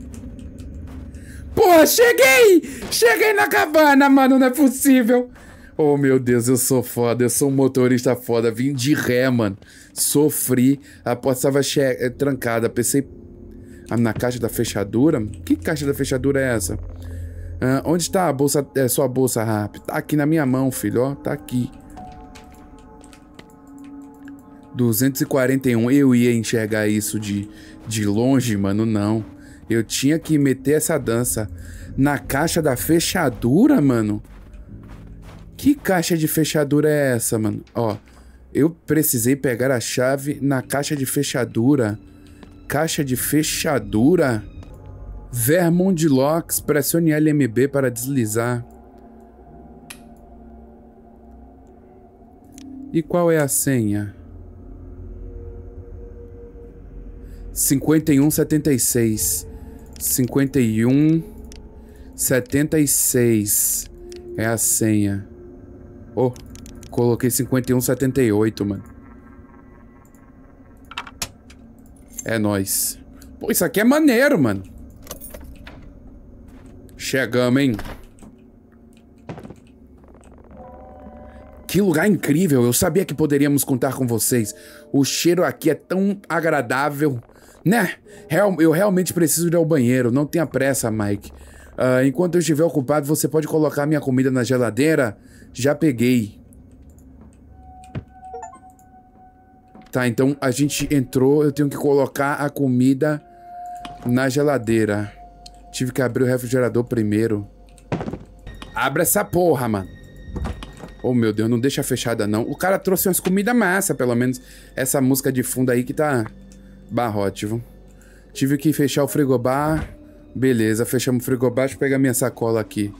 Porra, cheguei! Cheguei na cabana, mano, não é possível. Oh, meu Deus, eu sou foda. Eu sou um motorista foda. Vim de ré, mano. Sofri. A porta estava trancada. Pensei... Ah, na caixa da fechadura? Que caixa da fechadura é essa? Ah, onde está a bolsa? É, sua bolsa, rápido. Tá aqui na minha mão, filho. Ó, tá aqui. duzentos e quarenta e um. Eu ia enxergar isso de, de longe, mano. Não. Eu tinha que meter essa dança na caixa da fechadura, mano. Que caixa de fechadura é essa, mano? Ó, eu precisei pegar a chave na caixa de fechadura. Caixa de fechadura? Vermond Locks, pressione L M B para deslizar. E qual é a senha? cinquenta e um setenta e seis. cinquenta e um setenta e seis é a senha. Oh, coloquei cinquenta e um setenta e oito, mano. É nóis. Pô, isso aqui é maneiro, mano. Chegamos, hein? Que lugar incrível. Eu sabia que poderíamos contar com vocês. O cheiro aqui é tão agradável. Né? Real, eu realmente preciso ir ao banheiro. Não tenha pressa, Mike. Uh, enquanto eu estiver ocupado, você pode colocar minha comida na geladeira? Já peguei. Tá, então a gente entrou. Eu tenho que colocar a comida na geladeira. Tive que abrir o refrigerador primeiro. Abre essa porra, mano. Oh, meu Deus, não deixa fechada, não. O cara trouxe umas comidas massa, pelo menos. Essa música de fundo aí que tá... Barrote, viu? Tive que fechar o frigobar. Beleza, fechamos o frigobar. Deixa eu pegar minha sacola aqui.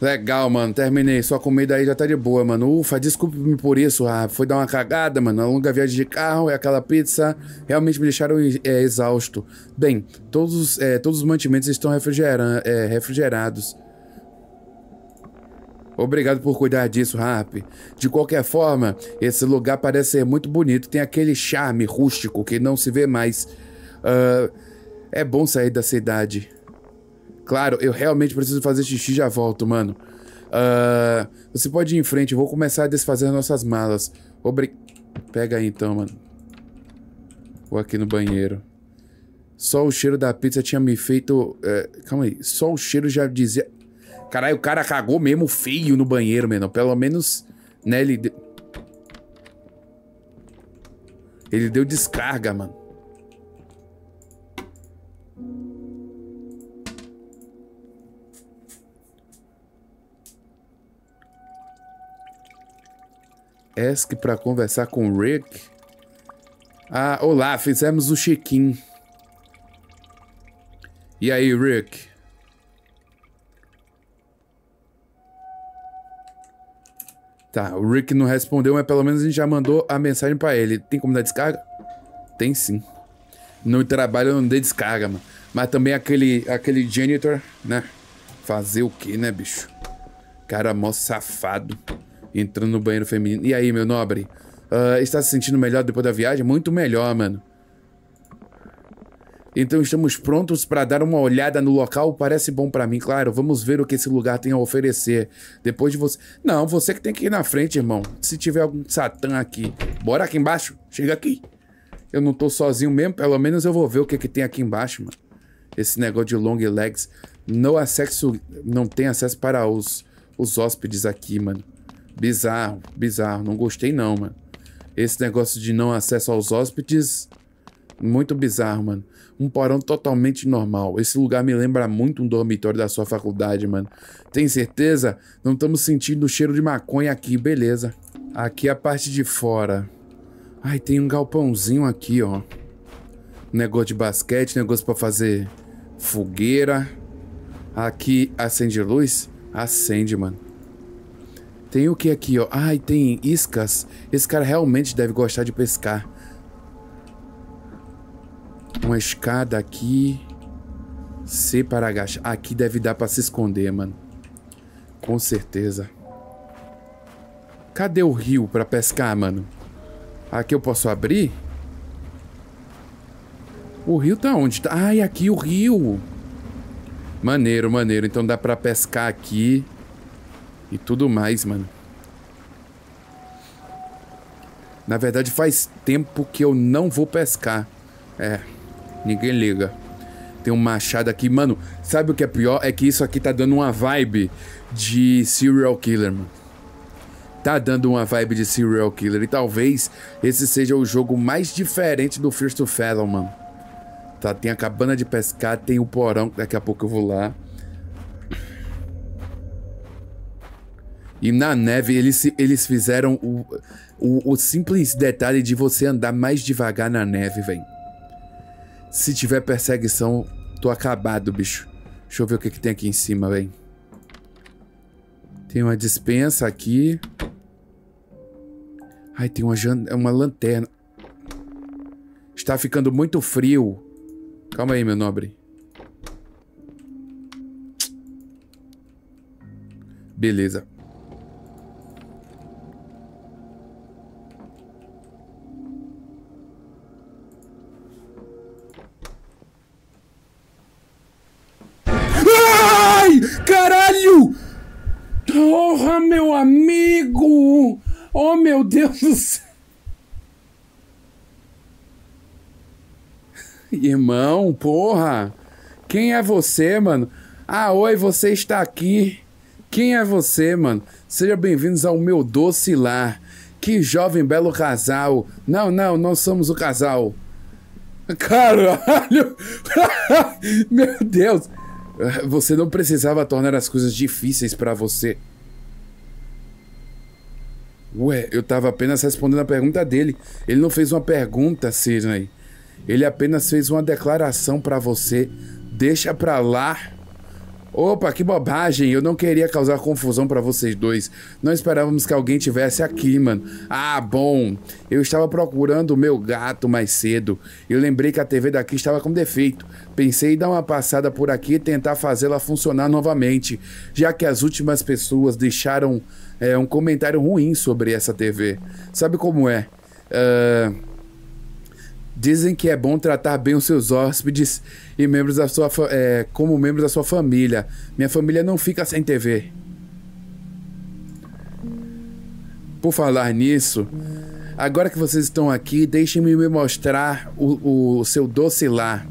Legal, mano. Terminei. Sua comida aí já tá de boa, mano. Ufa, desculpe-me por isso. Ah, foi dar uma cagada, mano. A longa viagem de carro e aquela pizza realmente me deixaram é, exausto. Bem, todos, é, todos os mantimentos estão refrigeran é, refrigerados. Obrigado por cuidar disso, Harp. De qualquer forma, esse lugar parece ser muito bonito. Tem aquele charme rústico que não se vê mais. Uh, é bom sair da cidade. Claro, eu realmente preciso fazer xixi, já volto, mano. Uh, você pode ir em frente, eu vou começar a desfazer nossas malas. Obri... Pega aí então, mano. Vou aqui no banheiro. Só o cheiro da pizza tinha me feito... Uh, calma aí, só o cheiro já dizia... Caralho, o cara cagou mesmo feio no banheiro, mano. Pelo menos, né, ele... De... Ele deu descarga, mano. Ask pra conversar com o Rick. Ah, olá, fizemos o check-in. E aí, Rick? Tá, o Rick não respondeu, mas pelo menos a gente já mandou a mensagem pra ele. Tem como dar descarga? Tem sim. No trabalho eu não dei descarga, mano. Mas também aquele, aquele janitor, né? Fazer o quê, né, bicho? Cara mó safado. Entrando no banheiro feminino. E aí, meu nobre? Uh, está se sentindo melhor depois da viagem? Muito melhor, mano. Então estamos prontos para dar uma olhada no local. Parece bom para mim, claro. Vamos ver o que esse lugar tem a oferecer. Depois de você... Não, você que tem que ir na frente, irmão. Se tiver algum satã aqui. Bora aqui embaixo. Chega aqui. Eu não tô sozinho mesmo. Pelo menos eu vou ver o que, que tem aqui embaixo, mano. Esse negócio de long legs. Não, acesso... não tem acesso para os... os hóspedes aqui, mano. Bizarro, bizarro. Não gostei não, mano. Esse negócio de não acesso aos hóspedes, muito bizarro, mano. Um porão totalmente normal. Esse lugar me lembra muito um dormitório da sua faculdade, mano. Tem certeza? Não estamos sentindo o cheiro de maconha aqui, beleza. Aqui a parte de fora. Ai, tem um galpãozinho aqui, ó. Negócio de basquete, negócio pra fazer fogueira. Aqui acende luz? Acende, mano. Tem o que aqui, ó? Ai, tem iscas. Esse cara realmente deve gostar de pescar. Uma escada aqui. C para agachar. Aqui deve dar pra se esconder, mano. Com certeza. Cadê o rio pra pescar, mano? Aqui eu posso abrir? O rio tá onde? Ai, aqui o rio. Maneiro, maneiro. Então dá pra pescar aqui e tudo mais, mano. Na verdade faz tempo que eu não vou pescar. É, ninguém liga. Tem um machado aqui, mano. Sabe o que é pior? É que isso aqui tá dando uma vibe de serial killer, mano. Tá dando uma vibe de serial killer. E talvez esse seja o jogo mais diferente do Fears to Fathom, mano. Tá, tem a cabana de pescar, tem o porão, que daqui a pouco eu vou lá. E na neve, eles, eles fizeram o, o, o simples detalhe de você andar mais devagar na neve, velho. Se tiver perseguição, tô acabado, bicho. Deixa eu ver o que, que tem aqui em cima, velho. Tem uma dispensa aqui. Ai, tem uma, jan... uma lanterna. Está ficando muito frio. Calma aí, meu nobre. Beleza. Ai! Caralho! Porra, meu amigo! Oh, meu Deus do céu! Irmão, porra! Quem é você, mano? Ah, oi, você está aqui. Quem é você, mano? Sejam bem-vindos ao meu doce lar. Que jovem belo casal. Não, não, nós somos o casal. Caralho! Meu Deus! Você não precisava tornar as coisas difíceis pra você. Ué, eu tava apenas respondendo a pergunta dele. Ele não fez uma pergunta, Sydney. Ele apenas fez uma declaração pra você. Deixa pra lá. Opa, que bobagem. Eu não queria causar confusão pra vocês dois. Não esperávamos que alguém estivesse aqui, mano. Ah, bom. Eu estava procurando o meu gato mais cedo. Eu lembrei que a T V daqui estava com defeito. Pensei em dar uma passada por aqui e tentar fazê-la funcionar novamente, já que as últimas pessoas deixaram é, um comentário ruim sobre essa T V. Sabe como é? Ahn... Uh... Dizem que é bom tratar bem os seus hóspedes e membros da sua é, como membros da sua família. Minha família não fica sem T V. Por falar nisso, agora que vocês estão aqui, deixem-me me mostrar o, o seu doce lar.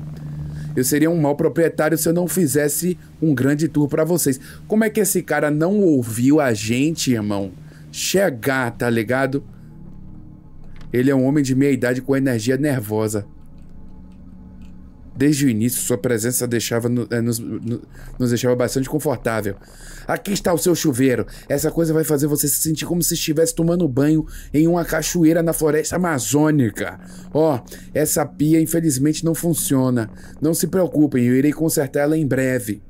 Eu seria um mau proprietário se eu não fizesse um grande tour pra vocês. Como é que esse cara não ouviu a gente, irmão? Chegar, tá ligado? Ele é um homem de meia idade com energia nervosa. Desde o início, sua presença deixava no, nos, nos deixava bastante confortável. Aqui está o seu chuveiro. Essa coisa vai fazer você se sentir como se estivesse tomando banho em uma cachoeira na floresta amazônica. Ó, oh, essa pia infelizmente não funciona. Não se preocupem, eu irei consertá-la em breve.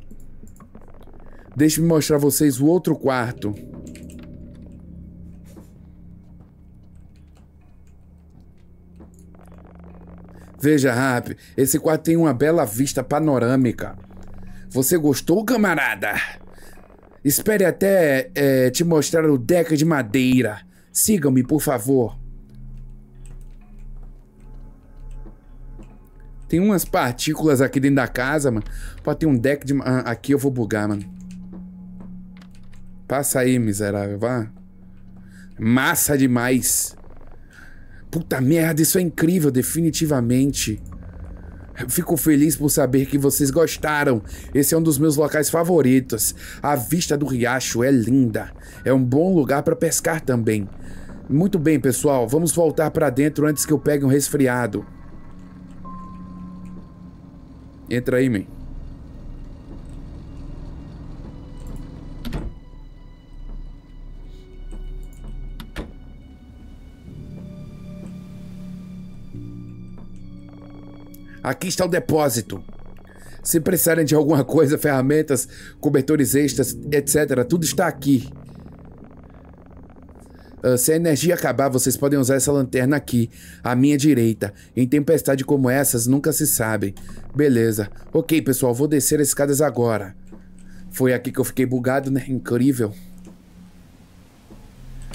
Deixe-me mostrar a vocês o outro quarto. Veja, Harp, esse quarto tem uma bela vista panorâmica. Você gostou, camarada? Espere até é, te mostrar o deck de madeira. Sigam-me, por favor. Tem umas partículas aqui dentro da casa, mano. Pode ter um deck de... Ah, aqui eu vou bugar, mano. Passa aí, miserável, vá. Massa demais. Puta merda, isso é incrível, definitivamente. Fico feliz por saber que vocês gostaram. Esse é um dos meus locais favoritos. A vista do riacho é linda. É um bom lugar para pescar também. Muito bem, pessoal. Vamos voltar para dentro antes que eu pegue um resfriado. Entra aí, man. Aqui está o depósito. Se precisarem de alguma coisa, ferramentas, cobertores extras, etcétera, tudo está aqui. Uh, se a energia acabar, vocês podem usar essa lanterna aqui, à minha direita. Em tempestade como essas, nunca se sabe. Beleza. Ok, pessoal, vou descer as escadas agora. Foi aqui que eu fiquei bugado, né? Incrível.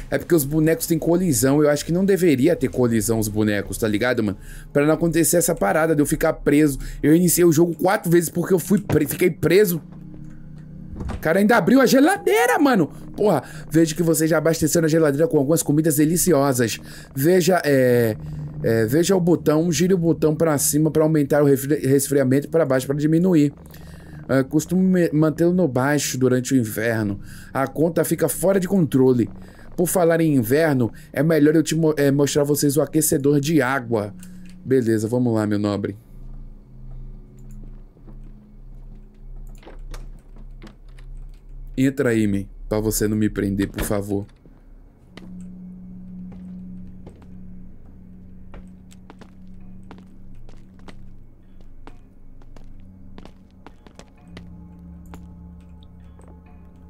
É porque os bonecos têm colisão. Eu acho que não deveria ter colisão os bonecos, tá ligado, mano? Pra não acontecer essa parada de eu ficar preso. Eu iniciei o jogo quatro vezes porque eu fui pre- fiquei preso. O cara ainda abriu a geladeira, mano. Porra, vejo que vocês já abasteceram a geladeira com algumas comidas deliciosas. Veja, é... é veja o botão, gire o botão pra cima pra aumentar o resfriamento e pra baixo pra diminuir. Uh, costumo mantê-lo no baixo durante o inverno. A conta fica fora de controle. Por falar em inverno, é melhor eu te mo é, mostrar a vocês o aquecedor de água. Beleza, vamos lá, meu nobre. Entra aí, man, pra você não me prender, por favor.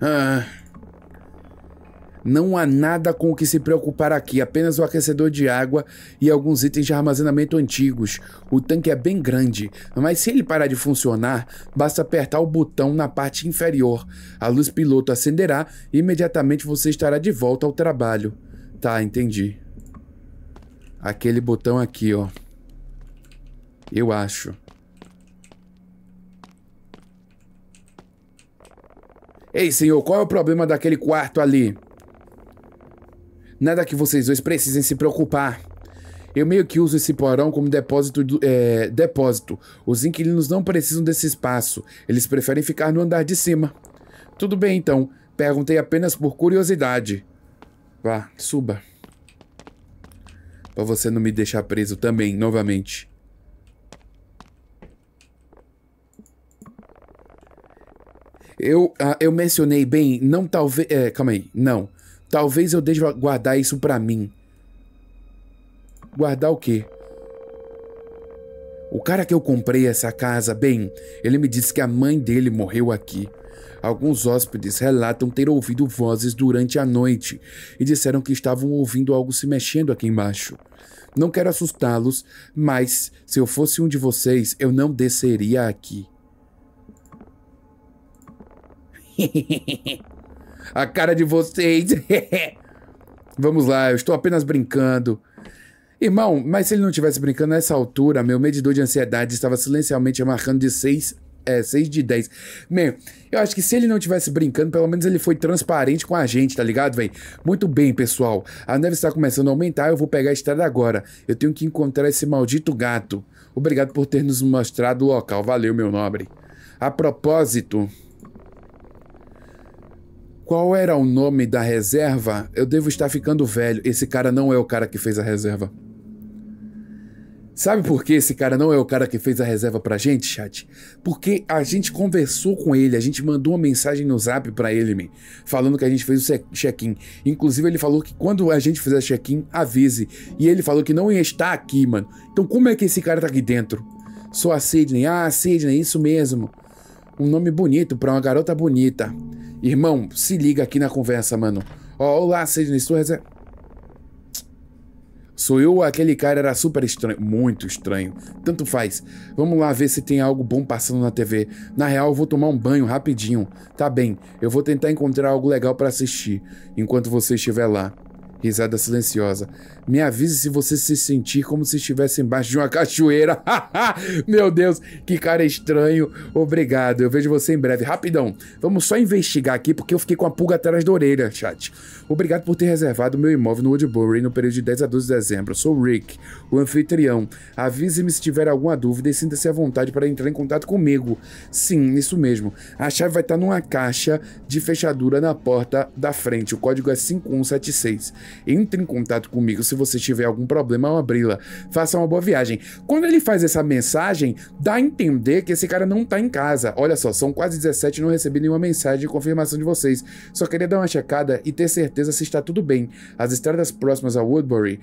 Ah... Não há nada com o que se preocupar aqui, apenas o aquecedor de água e alguns itens de armazenamento antigos. O tanque é bem grande, mas se ele parar de funcionar, basta apertar o botão na parte inferior. A luz piloto acenderá e imediatamente você estará de volta ao trabalho. Tá, entendi. Aquele botão aqui, ó. Eu acho. Ei, senhor, qual é o problema daquele quarto ali? Nada que vocês dois precisem se preocupar. Eu meio que uso esse porão como depósito, do, é, depósito. Os inquilinos não precisam desse espaço. Eles preferem ficar no andar de cima. Tudo bem, então. Perguntei apenas por curiosidade. Vá, suba. Pra você não me deixar preso também, novamente. Eu, ah, eu mencionei bem... Não, talvez... É, calma aí. Não. Talvez eu deixe guardar isso pra mim. Guardar o quê? O cara que eu comprei essa casa, bem, ele me disse que a mãe dele morreu aqui. Alguns hóspedes relatam ter ouvido vozes durante a noite e disseram que estavam ouvindo algo se mexendo aqui embaixo. Não quero assustá-los, mas se eu fosse um de vocês, eu não desceria aqui. A cara de vocês. Vamos lá, eu estou apenas brincando. Irmão, mas se ele não estivesse brincando nessa altura, meu medidor de ansiedade estava silencialmente marcando de seis de dez. Meu, eu acho que se ele não estivesse brincando, pelo menos ele foi transparente com a gente, tá ligado, velho? Muito bem, pessoal. A neve está começando a aumentar, eu vou pegar a estrada agora. Eu tenho que encontrar esse maldito gato. Obrigado por ter nos mostrado o local. Valeu, meu nobre. A propósito... Qual era o nome da reserva? Eu devo estar ficando velho. Esse cara não é o cara que fez a reserva. Sabe por que esse cara não é o cara que fez a reserva pra gente, chat? Porque a gente conversou com ele, a gente mandou uma mensagem no zap pra ele, man, falando que a gente fez o check-in. Inclusive, ele falou que quando a gente fizer check-in, avise. E ele falou que não ia estar aqui, mano. Então como é que esse cara tá aqui dentro? Sou a Sydney. Ah, Sydney, isso mesmo. Um nome bonito pra uma garota bonita. Irmão, se liga aqui na conversa, mano. Ó, olá, Sydney, estou reserv... Sou eu, aquele cara era super estranho. Muito estranho. Tanto faz. Vamos lá ver se tem algo bom passando na T V. Na real, eu vou tomar um banho rapidinho. Tá bem, eu vou tentar encontrar algo legal pra assistir enquanto você estiver lá. Risada silenciosa. Me avise se você se sentir como se estivesse embaixo de uma cachoeira. Meu Deus, que cara estranho. Obrigado, eu vejo você em breve. Rapidão, vamos só investigar aqui, porque eu fiquei com a pulga atrás da orelha, chat. Obrigado por ter reservado meu imóvel no Woodbury no período de dez a doze de dezembro. Eu sou o Rick, o anfitrião. Avise-me se tiver alguma dúvida e sinta-se à vontade para entrar em contato comigo. Sim, isso mesmo. A chave vai estar numa caixa de fechadura na porta da frente. O código é cinco um sete seis. Entre em contato comigo se você tiver algum problema ao abri-la. Faça uma boa viagem. Quando ele faz essa mensagem, dá a entender que esse cara não tá em casa. Olha só, são quase dezessete e não recebi nenhuma mensagem de confirmação de vocês. Só queria dar uma checada e ter certeza se está tudo bem. As estradas próximas a Woodbury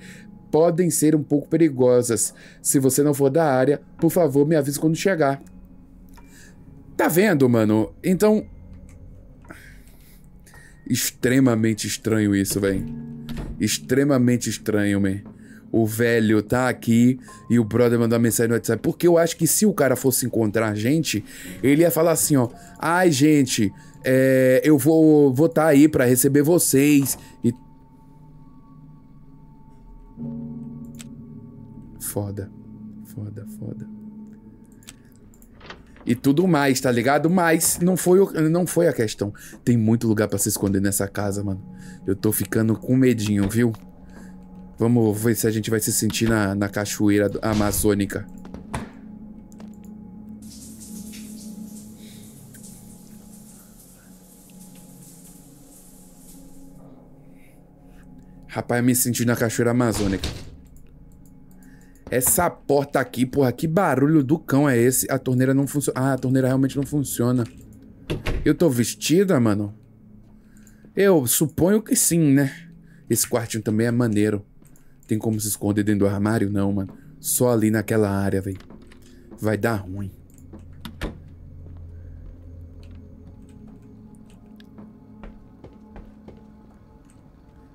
podem ser um pouco perigosas. Se você não for da área, por favor, me avise quando chegar. Tá vendo, mano? Então... extremamente estranho isso, velho. Extremamente estranho, man. O velho tá aqui e o brother mandou uma mensagem no WhatsApp. Porque eu acho que se o cara fosse encontrar a gente, ele ia falar assim, ó. Ai, gente, é, eu vou estar vou tá aí pra receber vocês. E... foda. Foda, foda. E tudo mais, tá ligado? Mas não foi, não foi a questão. Tem muito lugar pra se esconder nessa casa, mano. Eu tô ficando com medinho, viu? Vamos ver se a gente vai se sentir na, na cachoeira amazônica. Rapaz, me senti na cachoeira amazônica. Essa porta aqui, porra, que barulho do cão é esse? A torneira não funciona. Ah, a torneira realmente não funciona. Eu tô vestida, mano? Eu suponho que sim, né? Esse quartinho também é maneiro. Tem como se esconder dentro do armário? Não, mano. Só ali naquela área, velho. Vai dar ruim.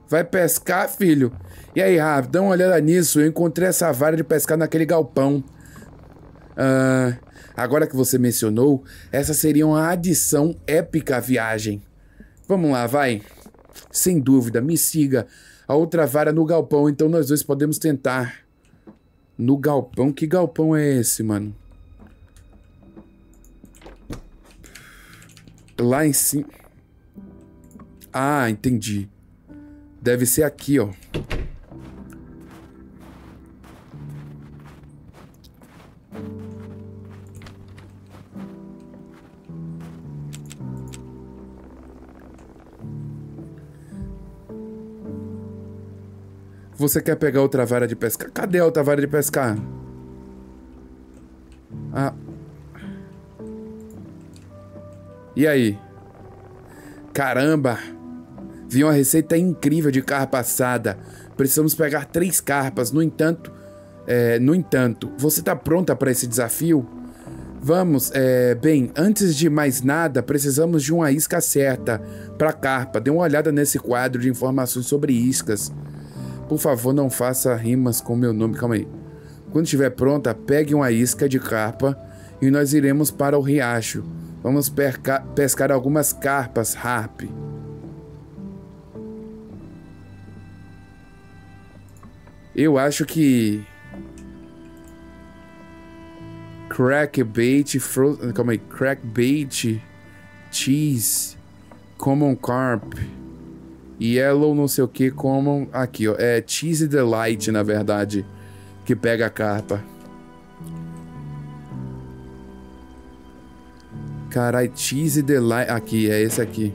Vai pescar, filho? E aí, Rafa, dá uma olhada nisso. Eu encontrei essa vara de pescar naquele galpão. Ah, agora que você mencionou, essa seria uma adição épica à viagem. Vamos lá, vai. Sem dúvida, me siga. A outra vara no galpão, então nós dois podemos tentar. No galpão? Que galpão é esse, mano? Lá em cima. Ah, entendi. Deve ser aqui, ó. Você quer pegar outra vara de pescar? Cadê a outra vara de pescar? Ah. E aí? Caramba! Vi uma receita incrível de carpa assada. Precisamos pegar três carpas. No entanto... É, no entanto, você tá pronta para esse desafio? Vamos, é, bem, antes de mais nada, precisamos de uma isca certa para carpa. Dê uma olhada nesse quadro de informações sobre iscas. Por favor, não faça rimas com meu nome. Calma aí. Quando estiver pronta, pegue uma isca de carpa e nós iremos para o riacho. Vamos perca- pescar algumas carpas, Harp. Eu acho que... Crackbait... Fro... Calma aí. Crackbait... Cheese... Common Carp... Yellow não sei o que, como... Aqui, ó. É Cheese Delight, na verdade, que pega a carpa. Carai, Cheese Delight... Aqui, é esse aqui.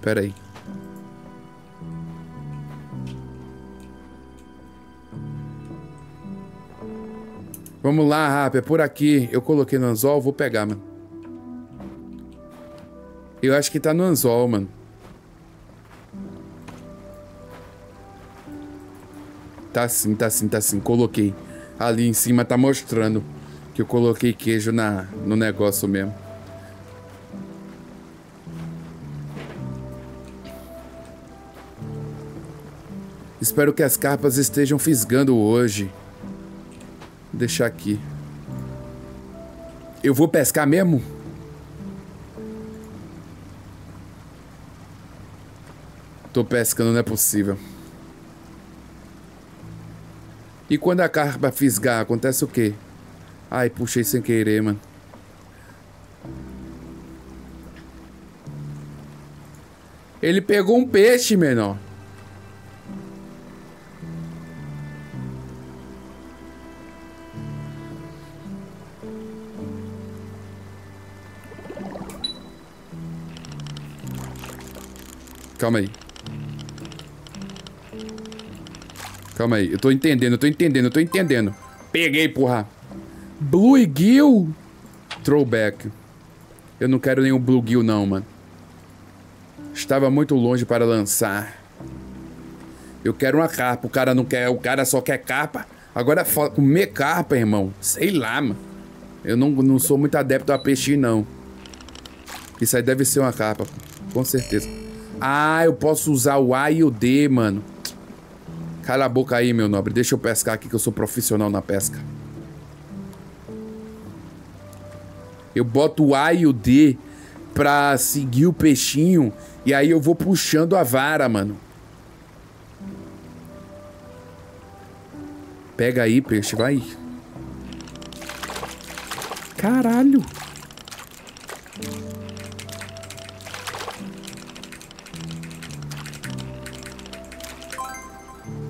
Pera aí. Vamos lá, Rap, é por aqui. Eu coloquei no anzol, vou pegar, mano. Eu acho que tá no anzol, mano. Tá sim, tá sim, tá sim. Coloquei. Ali em cima tá mostrando que eu coloquei queijo na, no negócio mesmo. Espero que as carpas estejam fisgando hoje. Vou deixar aqui. Eu vou pescar mesmo? Tô pescando, não é possível. E quando a carpa fisgar, acontece o quê? Ai, puxei sem querer, mano. Ele pegou um peixe, menor. Calma aí. Calma aí. Eu tô entendendo, eu tô entendendo, eu tô entendendo. Peguei, porra. Bluegill? Throwback. Eu não quero nenhum Bluegill, não, mano. Estava muito longe para lançar. Eu quero uma carpa. O cara não quer, o cara só quer capa. Agora foda, comer carpa, irmão. Sei lá, mano. Eu não, não sou muito adepto a peixe, não. Isso aí deve ser uma carpa, com certeza. Ah, eu posso usar o A e o D, mano. Cala a boca aí, meu nobre. Deixa eu pescar aqui, que eu sou profissional na pesca. Eu boto o A e o D pra seguir o peixinho. E aí eu vou puxando a vara, mano. Pega aí, peixe, vai. Caralho.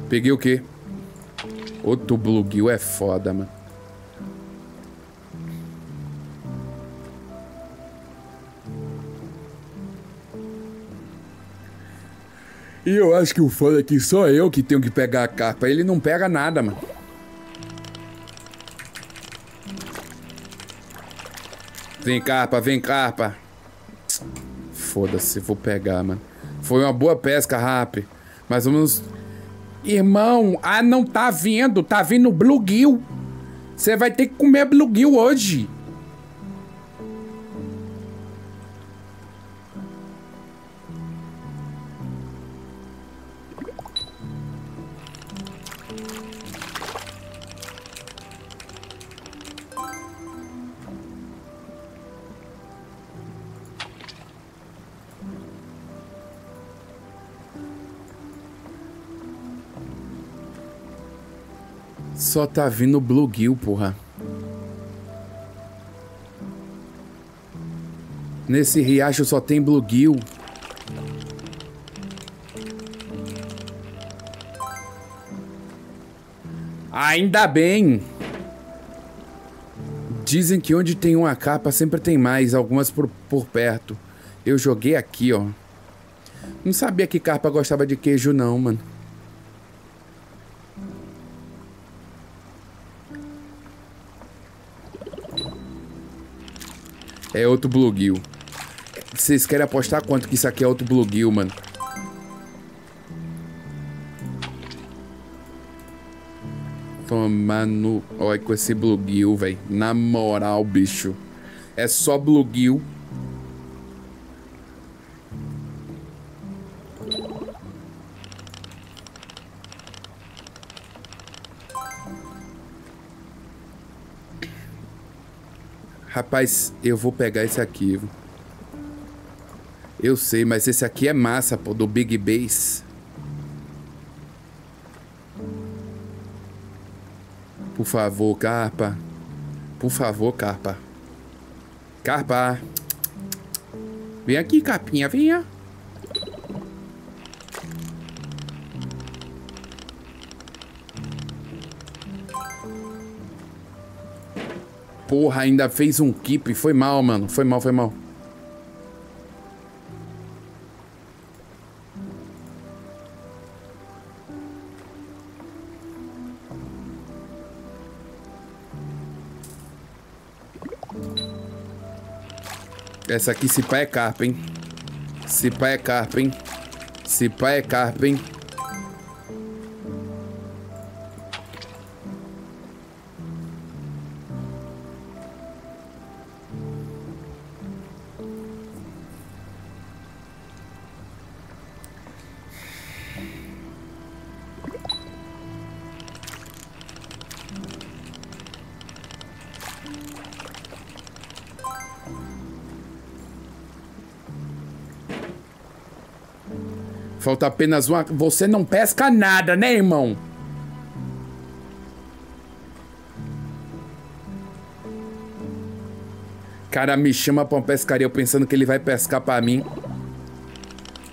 Peguei o quê? Outro Bluegill é foda, mano. E eu acho que o foda é que só eu que tenho que pegar a carpa. Ele não pega nada, mano. Vem, carpa, vem, carpa. Foda-se, vou pegar, mano. Foi uma boa pesca, rap. Mais ou menos... Irmão, ah, não tá vindo. Tá vindo Bluegill. Você vai ter que comer Bluegill hoje. Só tá vindo Bluegill, porra. Nesse riacho só tem Bluegill. Ainda bem. Dizem que onde tem uma capa sempre tem mais, algumas por, por perto. Eu joguei aqui, ó. Não sabia que carpa gostava de queijo, não, mano. É outro Bluegill. Vocês querem apostar quanto que isso aqui é outro Bluegill, mano? Toma no... Olha com esse Bluegill, velho. Na moral, bicho. É só Bluegill. Rapaz, eu vou pegar esse aqui. Eu sei, mas esse aqui é massa, pô, do Big Bass. Por favor, carpa. Por favor, carpa. Carpa. Vem aqui, capinha, venha. Porra, ainda fez um keep. Foi mal, mano. Foi mal, foi mal. Essa aqui, se pá, é carpa, hein? Se pá, é carpa, hein? Se pá, é carpa, hein? Falta apenas uma... Você não pesca nada, né, irmão? cara me chama pra uma pescaria, eu pensando que ele vai pescar pra mim.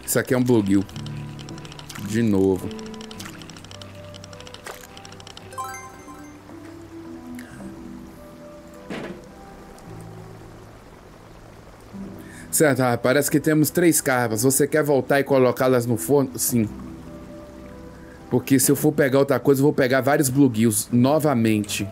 Isso aqui é um bluegill. De novo. Certo, ah, parece que temos três carpas. Você quer voltar e colocá-las no forno? Sim. Porque se eu for pegar outra coisa, eu vou pegar vários bluegills novamente.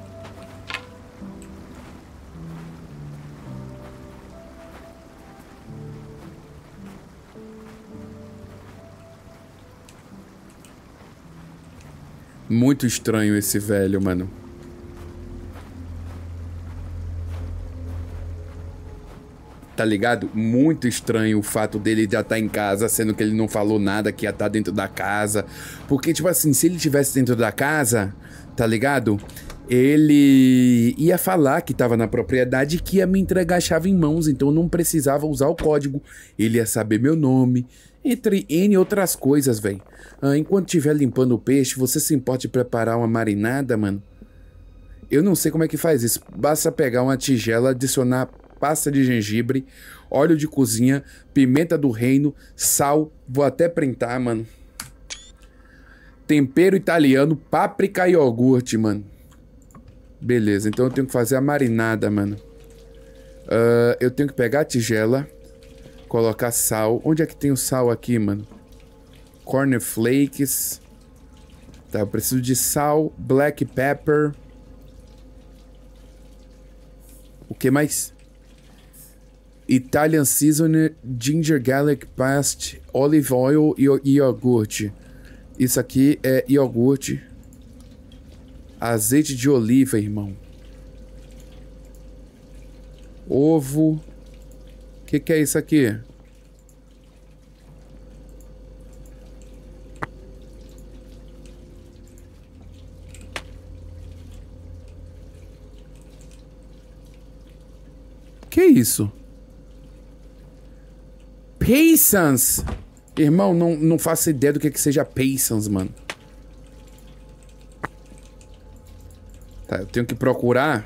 Muito estranho esse velho, mano. Tá ligado? Muito estranho o fato dele já estar em casa, sendo que ele não falou nada que ia estar dentro da casa. Porque, tipo assim, se ele estivesse dentro da casa, tá ligado? Ele ia falar que tava na propriedade e que ia me entregar a chave em mãos, então eu não precisava usar o código. Ele ia saber meu nome, entre N outras coisas, velho. Ah, enquanto estiver limpando o peixe, você se importa de preparar uma marinada, mano? Eu não sei como é que faz isso. Basta pegar uma tigela, adicionar pasta de gengibre, óleo de cozinha, pimenta do reino, sal, vou até printar, mano. Tempero italiano, páprica e iogurte, mano. Beleza, então eu tenho que fazer a marinada, mano. Uh, eu tenho que pegar a tigela, colocar sal. Onde é que tem o sal aqui, mano? Corn flakes. Tá, eu preciso de sal, black pepper. O que mais? Italian Seasoning, Ginger Garlic Paste, Olive Oil e iogurte. Isso aqui é iogurte. Azeite de oliva, irmão. Ovo. O que que é isso aqui? Que é isso? Peisans! Irmão, não, não faço ideia do que que seja peisans, mano. Tá, eu tenho que procurar.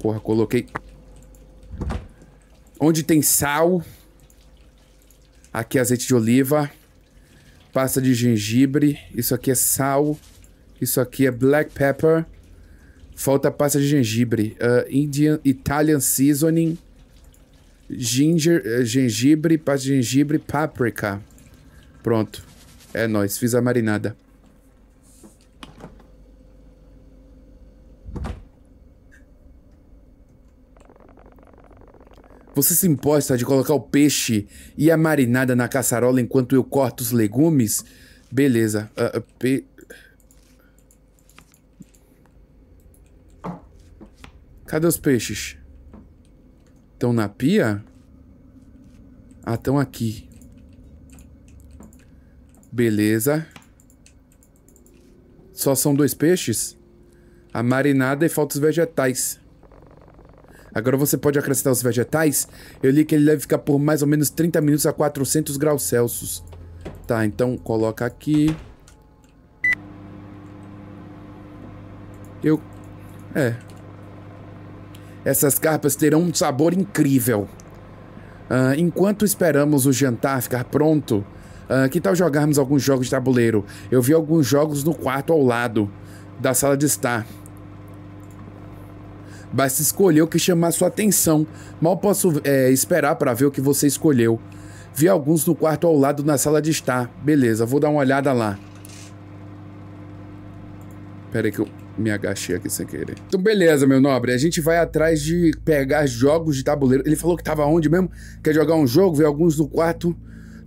Porra, coloquei. Onde tem sal. Aqui azeite de oliva. Pasta de gengibre. Isso aqui é sal. Isso aqui é black pepper. Falta pasta de gengibre. Uh, Indian, Italian seasoning. Ginger, gengibre, pasta de gengibre, páprica. Pronto. É nóis, fiz a marinada. Você se importa de colocar o peixe e a marinada na caçarola enquanto eu corto os legumes? Beleza. Uh, uh, pe... Cadê os peixes? Estão na pia? Ah, estão aqui. Beleza. Só são dois peixes? A marinada e falta os vegetais. Agora você pode acrescentar os vegetais? Eu li que ele deve ficar por mais ou menos trinta minutos a quatrocentos graus Celsius. Tá, então coloca aqui. Eu... É... Essas carpas terão um sabor incrível. Uh, enquanto esperamos o jantar ficar pronto, uh, que tal jogarmos alguns jogos de tabuleiro? Eu vi alguns jogos no quarto ao lado da sala de estar. Basta escolher o que chamar sua atenção. Mal posso é, esperar para ver o que você escolheu. Vi alguns no quarto ao lado na sala de estar. Beleza, vou dar uma olhada lá. Pera aí que eu... me agachei aqui sem querer. Então, beleza, meu nobre. A gente vai atrás de pegar jogos de tabuleiro. Ele falou que tava onde mesmo? Quer jogar um jogo? Vê alguns do quarto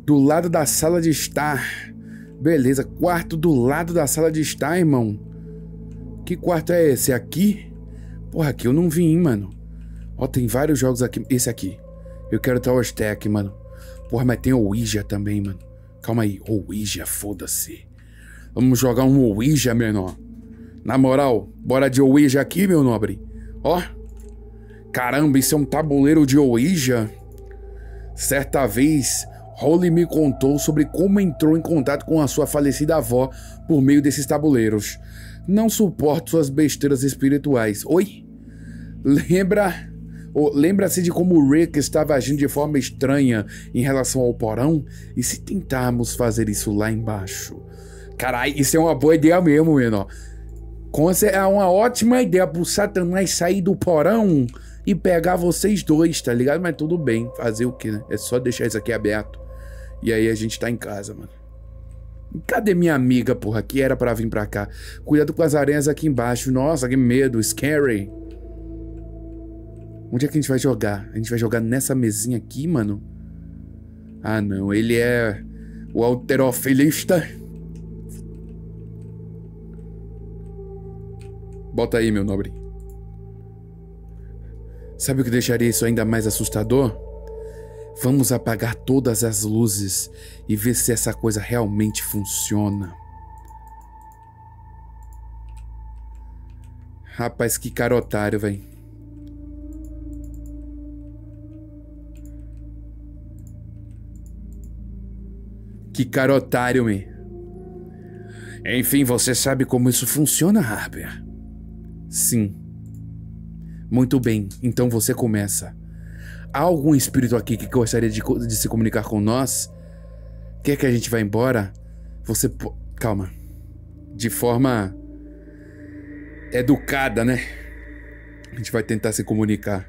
do lado da sala de estar. Beleza. Quarto do lado da sala de estar, irmão. Que quarto é esse? Aqui? Porra, aqui eu não vim, mano. Ó, tem vários jogos aqui. Esse aqui. Eu quero Tower Stack, mano. Porra, mas tem o Ouija também, mano. Calma aí. Ouija, foda-se. Vamos jogar um Ouija, menor. Na moral, bora de Ouija aqui, meu nobre. Ó. Caramba, isso é um tabuleiro de Ouija? Certa vez, Holly me contou sobre como entrou em contato com a sua falecida avó por meio desses tabuleiros. Não suporto suas besteiras espirituais. Oi? Lembra? Ou lembra-se de como o Rick estava agindo de forma estranha em relação ao porão? E se tentarmos fazer isso lá embaixo? Carai, isso é uma boa ideia mesmo, menor. É uma ótima ideia pro Satanás sair do porão e pegar vocês dois, tá ligado? Mas tudo bem, fazer o que, né? É só deixar isso aqui aberto. E aí a gente tá em casa, mano. Cadê minha amiga, porra? Que era pra vir pra cá. Cuidado com as aranhas aqui embaixo. Nossa, que medo, scary. Onde é que a gente vai jogar? A gente vai jogar nessa mesinha aqui, mano? Ah, não. Ele é o alterofilista. Bota aí, meu nobre. Sabe o que deixaria isso ainda mais assustador? Vamos apagar todas as luzes e ver se essa coisa realmente funciona. Rapaz, que cara otário, velho. Que cara otário, me. Enfim, você sabe como isso funciona, Harper. Sim. Muito bem, então você começa. Há algum espírito aqui que gostaria de, de se comunicar com nós? Quer que a gente vá embora? Você... Po... Calma. De forma... educada, né? A gente vai tentar se comunicar.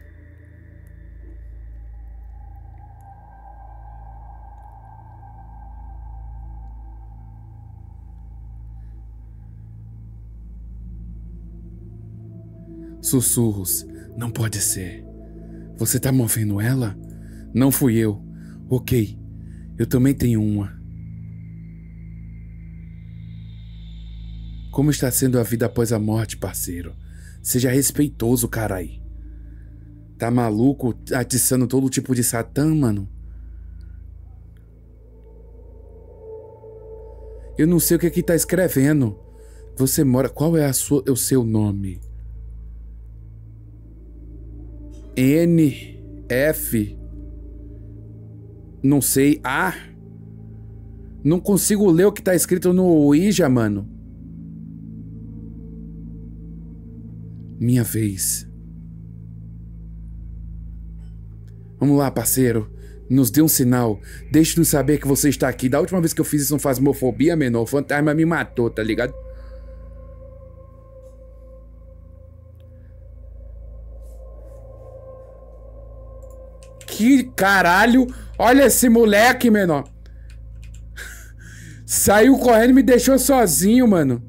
Sussurros. Não pode ser. Você tá movendo ela? Não fui eu. Ok. Eu também tenho uma. Como está sendo a vida após a morte, parceiro? Seja respeitoso, carai. Tá maluco? Atiçando todo tipo de satã, mano? Eu não sei o que aqui tá escrevendo. Você mora... Qual é a sua... o seu nome? N, F, não sei, A. Não consigo ler o que tá escrito no Ouija, mano. Minha vez. Vamos lá, parceiro. Nos dê um sinal. Deixe-nos saber que você está aqui. Da última vez que eu fiz isso, não faz homofobia, menor. O fantasma me matou, tá ligado? Que caralho, olha esse moleque, menor. Saiu correndo e me deixou sozinho, mano.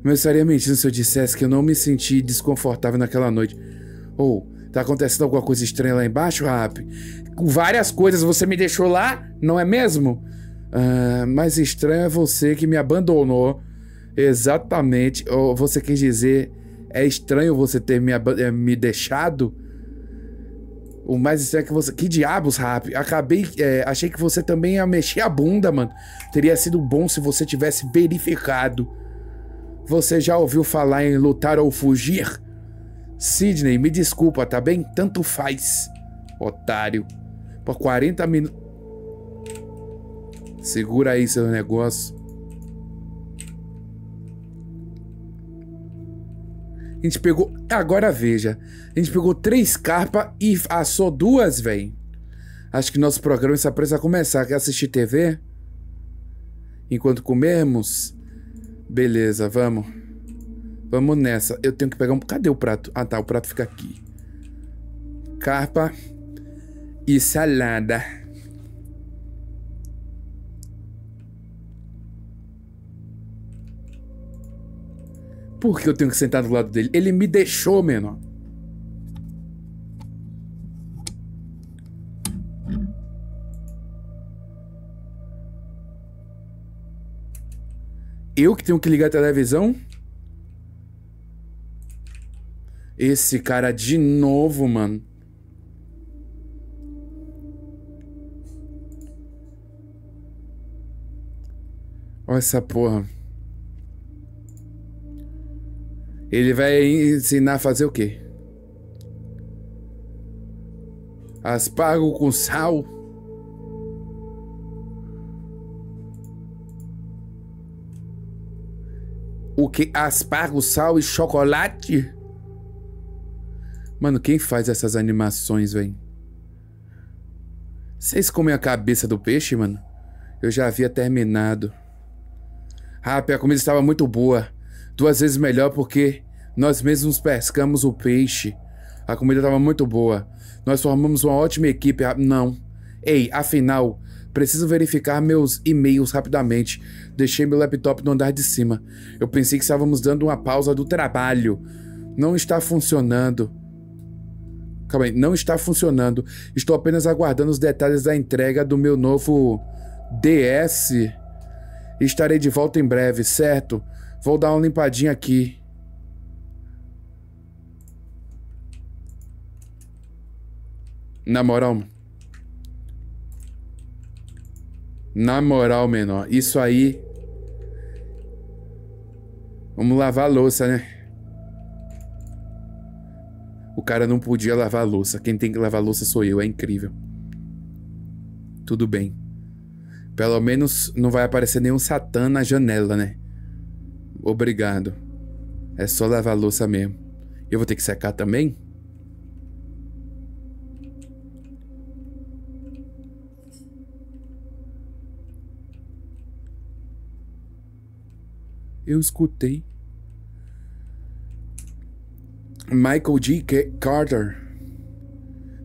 Mas eu estaria mentindo se eu dissesse que eu não me senti desconfortável naquela noite. Ou, oh, tá acontecendo alguma coisa estranha lá embaixo, Rap? Com várias coisas, você me deixou lá, não é mesmo? Ah, mas estranho é você que me abandonou. Exatamente, ou você quis dizer, é estranho você ter me, me deixado? O mais estranho é que você... Que diabos, Rap? Acabei... É, achei que você também ia mexer a bunda, mano. Teria sido bom se você tivesse verificado. Você já ouviu falar em lutar ou fugir? Sydney, me desculpa, tá bem? Tanto faz. Otário. Por quarenta minutos... Segura aí seu negócio. A gente pegou... Agora veja. A gente pegou três carpas e assou duas, velho. Acho que nosso programa está prestes a começar. Quer assistir T V? Enquanto comemos? Beleza, vamos. Vamos nessa. Eu tenho que pegar um... Cadê o prato? Ah, tá. O prato fica aqui. Carpa e salada. Por que eu tenho que sentar do lado dele? Ele me deixou, menor. Eu que tenho que ligar a televisão? Esse cara de novo, mano. Olha essa porra. Ele vai ensinar a fazer o quê? Aspargo com sal? O que? Aspargo, sal e chocolate? Mano, quem faz essas animações, velho? Vocês comem a cabeça do peixe, mano? Eu já havia terminado. Rapaz, a comida estava muito boa. Duas vezes melhor porque nós mesmos pescamos o peixe. A comida estava muito boa. Nós formamos uma ótima equipe. Não. Ei, afinal, preciso verificar meus e-mails rapidamente. Deixei meu laptop no andar de cima. Eu pensei que estávamos dando uma pausa do trabalho. Não está funcionando. Calma aí, não está funcionando. Estou apenas aguardando os detalhes da entrega do meu novo D S. Estarei de volta em breve, certo? Vou dar uma limpadinha aqui. Na moral, mano. Na moral, menor. Isso aí. Vamos lavar a louça, né? O cara não podia lavar a louça. Quem tem que lavar a louça sou eu. É incrível. Tudo bem. Pelo menos não vai aparecer nenhum satã na janela, né? Obrigado. É só lavar a louça mesmo. Eu vou ter que secar também? Eu escutei. Michael J. Carter.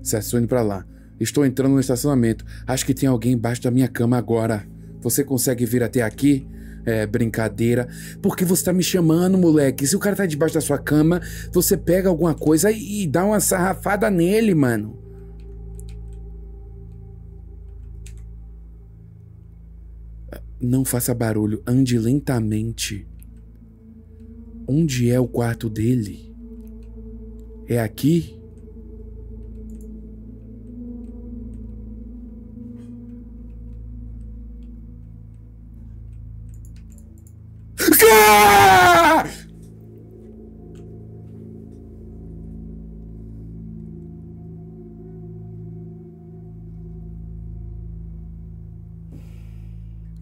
Sessão indo pra lá. Estou entrando no estacionamento. Acho que tem alguém embaixo da minha cama agora. Você consegue vir até aqui? É, brincadeira. Por que você tá me chamando, moleque? Se o cara tá debaixo da sua cama, você pega alguma coisa e, e dá uma sarrafada nele, mano. Não faça barulho, ande lentamente. Onde é o quarto dele? É aqui? Ah!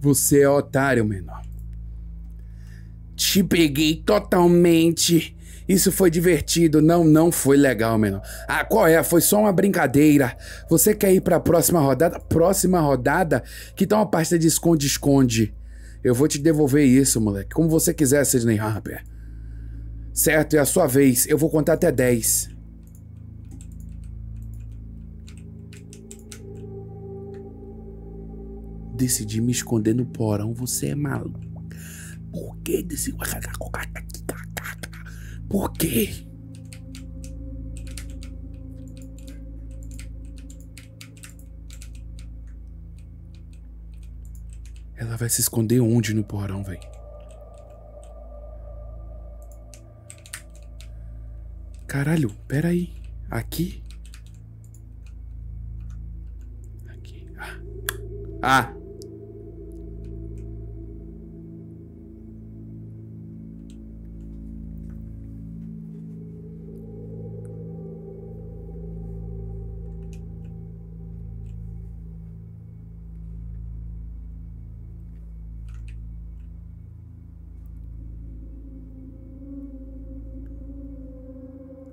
Você é otário, menor. Te peguei totalmente. Isso foi divertido. Não, não foi legal, menor. Ah, qual é? Foi só uma brincadeira. Você quer ir pra próxima rodada? Próxima rodada? Que tal uma pasta de esconde-esconde? Eu vou te devolver isso, moleque. Como você quiser, Sydney Harper. Certo, é a sua vez. Eu vou contar até dez. Decidi me esconder no porão, você é maluco. Por que decidi? Por quê? Ela vai se esconder onde no porão, velho? Caralho, peraí. Aqui? Aqui. Ah. Ah!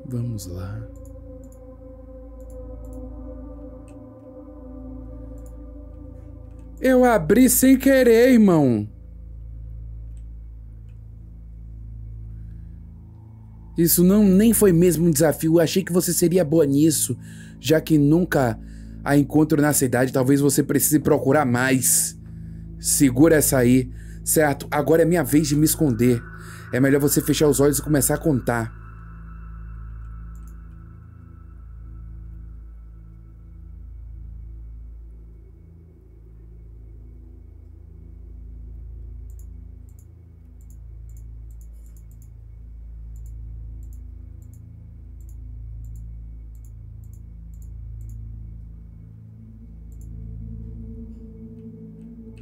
Vamos lá. Eu abri sem querer, irmão. Isso não nem foi mesmo um desafio. Eu achei que você seria boa nisso, já que nunca a encontro na cidade. Talvez você precise procurar mais. Segura essa aí, certo? Agora é minha vez de me esconder. É melhor você fechar os olhos e começar a contar.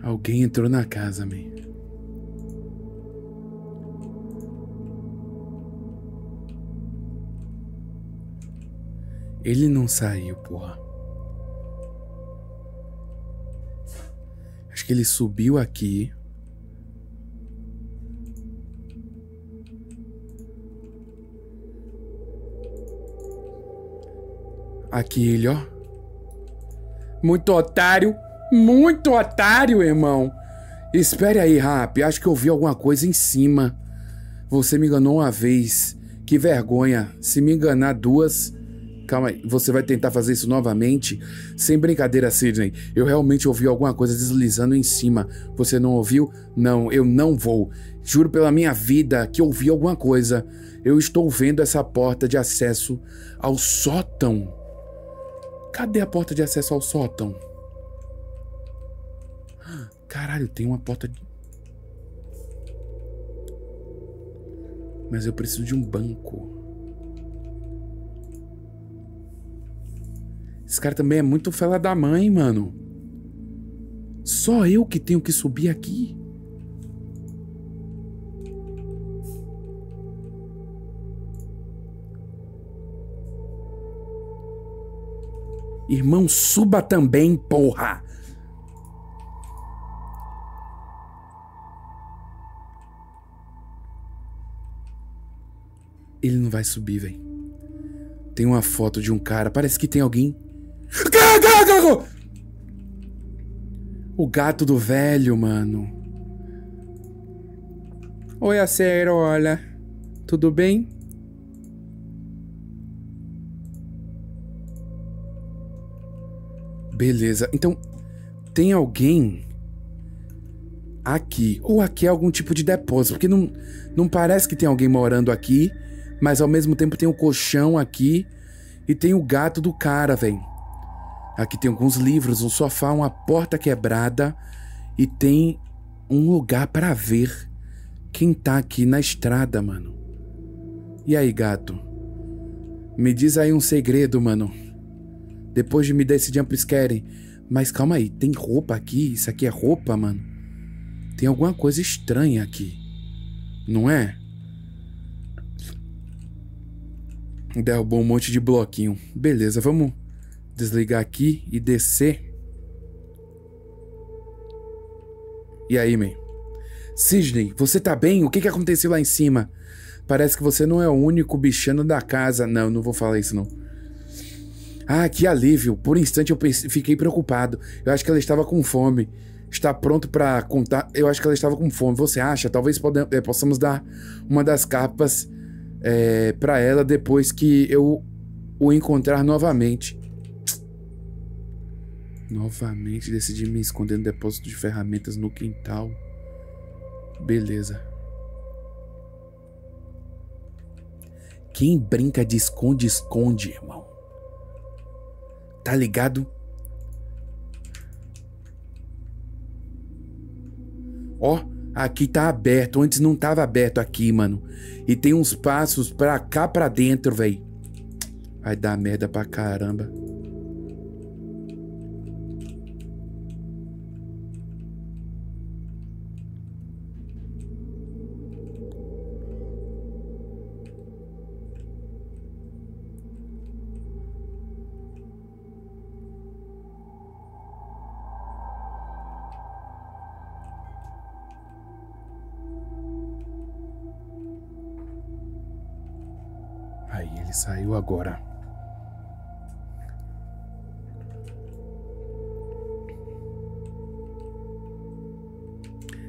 Alguém entrou na casa, man. Ele não saiu, porra. Acho que ele subiu aqui. Aqui ele, ó. Muito otário. Muito otário, irmão. Espere aí, Rap. Acho que eu vi alguma coisa em cima. Você me enganou uma vez. Que vergonha. Se me enganar duas... Calma aí. Você vai tentar fazer isso novamente? Sem brincadeira, Sydney. Eu realmente ouvi alguma coisa deslizando em cima. Você não ouviu? Não, eu não vou. Juro pela minha vida que ouvi alguma coisa. Eu estou vendo essa porta de acesso ao sótão. Cadê a porta de acesso ao sótão? Caralho, tem uma porta de... Mas eu preciso de um banco. Esse cara também é muito fela da mãe, mano. Só eu que tenho que subir aqui? Irmão, suba também, porra! Ele não vai subir, velho. Tem uma foto de um cara. Parece que tem alguém. O gato do velho, mano. Oi, acerola. Tudo bem? Beleza. Então, tem alguém... aqui. Ou aqui é algum tipo de depósito. Porque não, não parece que tem alguém morando aqui. Mas ao mesmo tempo tem o colchão aqui e tem o gato do cara, velho. Aqui tem alguns livros, um sofá, uma porta quebrada e tem um lugar pra ver quem tá aqui na estrada, mano. E aí, gato? Me diz aí um segredo, mano. Depois de me dar esse jumpscare. Mas calma aí, tem roupa aqui? Isso aqui é roupa, mano? Tem alguma coisa estranha aqui, não é? Derrubou um monte de bloquinho. Beleza, vamos desligar aqui e descer. E aí, man? Sydney, você tá bem? O que que aconteceu lá em cima? Parece que você não é o único bichano da casa. Não, não vou falar isso, não. Ah, que alívio. Por um instante eu fiquei preocupado. Eu acho que ela estava com fome. Está pronto pra contar? Eu acho que ela estava com fome. Você acha? Talvez possamos dar uma das capas... É, pra ela depois que eu o encontrar novamente. Novamente decidi me esconder no depósito de ferramentas no quintal. Beleza. Quem brinca de esconde-esconde, irmão? Tá ligado? Ó, aqui tá aberto, antes não tava aberto aqui, mano. E tem uns passos pra cá pra dentro, velho. Vai dar merda pra caramba. Saiu agora.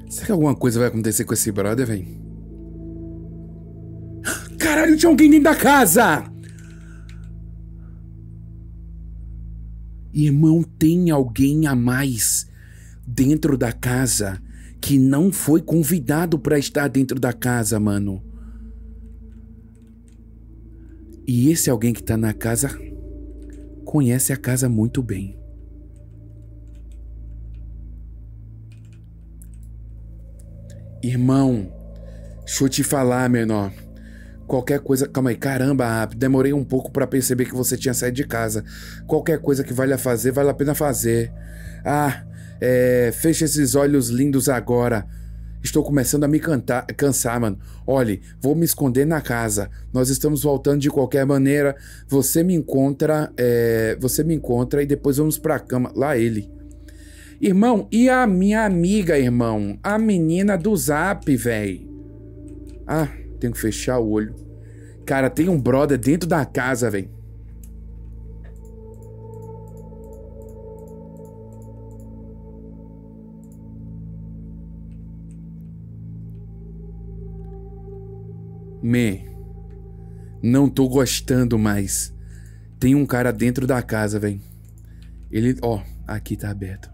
Será que alguma coisa vai acontecer com esse brother, velho? Caralho, tinha alguém dentro da casa! Irmão, tem alguém a mais dentro da casa que não foi convidado pra estar dentro da casa, mano. E esse alguém que tá na casa conhece a casa muito bem. Irmão, deixa eu te falar, menor. Qualquer coisa... Calma aí, caramba, demorei um pouco pra perceber que você tinha saído de casa. Qualquer coisa que vale a fazer, vale a pena fazer. Ah, é... fecha esses olhos lindos agora. Estou começando a me cantar, cansar, mano. Olhe, vou me esconder na casa. Nós estamos voltando de qualquer maneira. Você me encontra, é, você me encontra e depois vamos pra cama. Lá ele. Irmão, e a minha amiga, irmão? A menina do Zap, velho. Ah, tenho que fechar o olho. Cara, tem um brother dentro da casa, velho. Me, não tô gostando mais. Tem um cara dentro da casa, velho. Ele, ó, aqui tá aberto.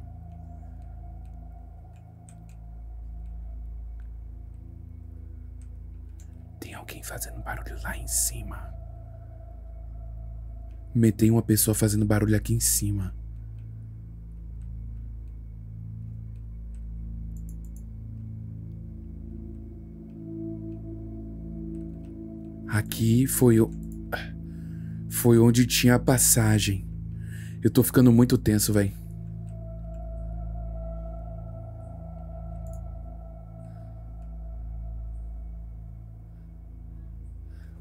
Tem alguém fazendo barulho lá em cima. Me, tem uma pessoa fazendo barulho aqui em cima. Aqui foi o... Foi onde tinha a passagem. Eu tô ficando muito tenso, velho.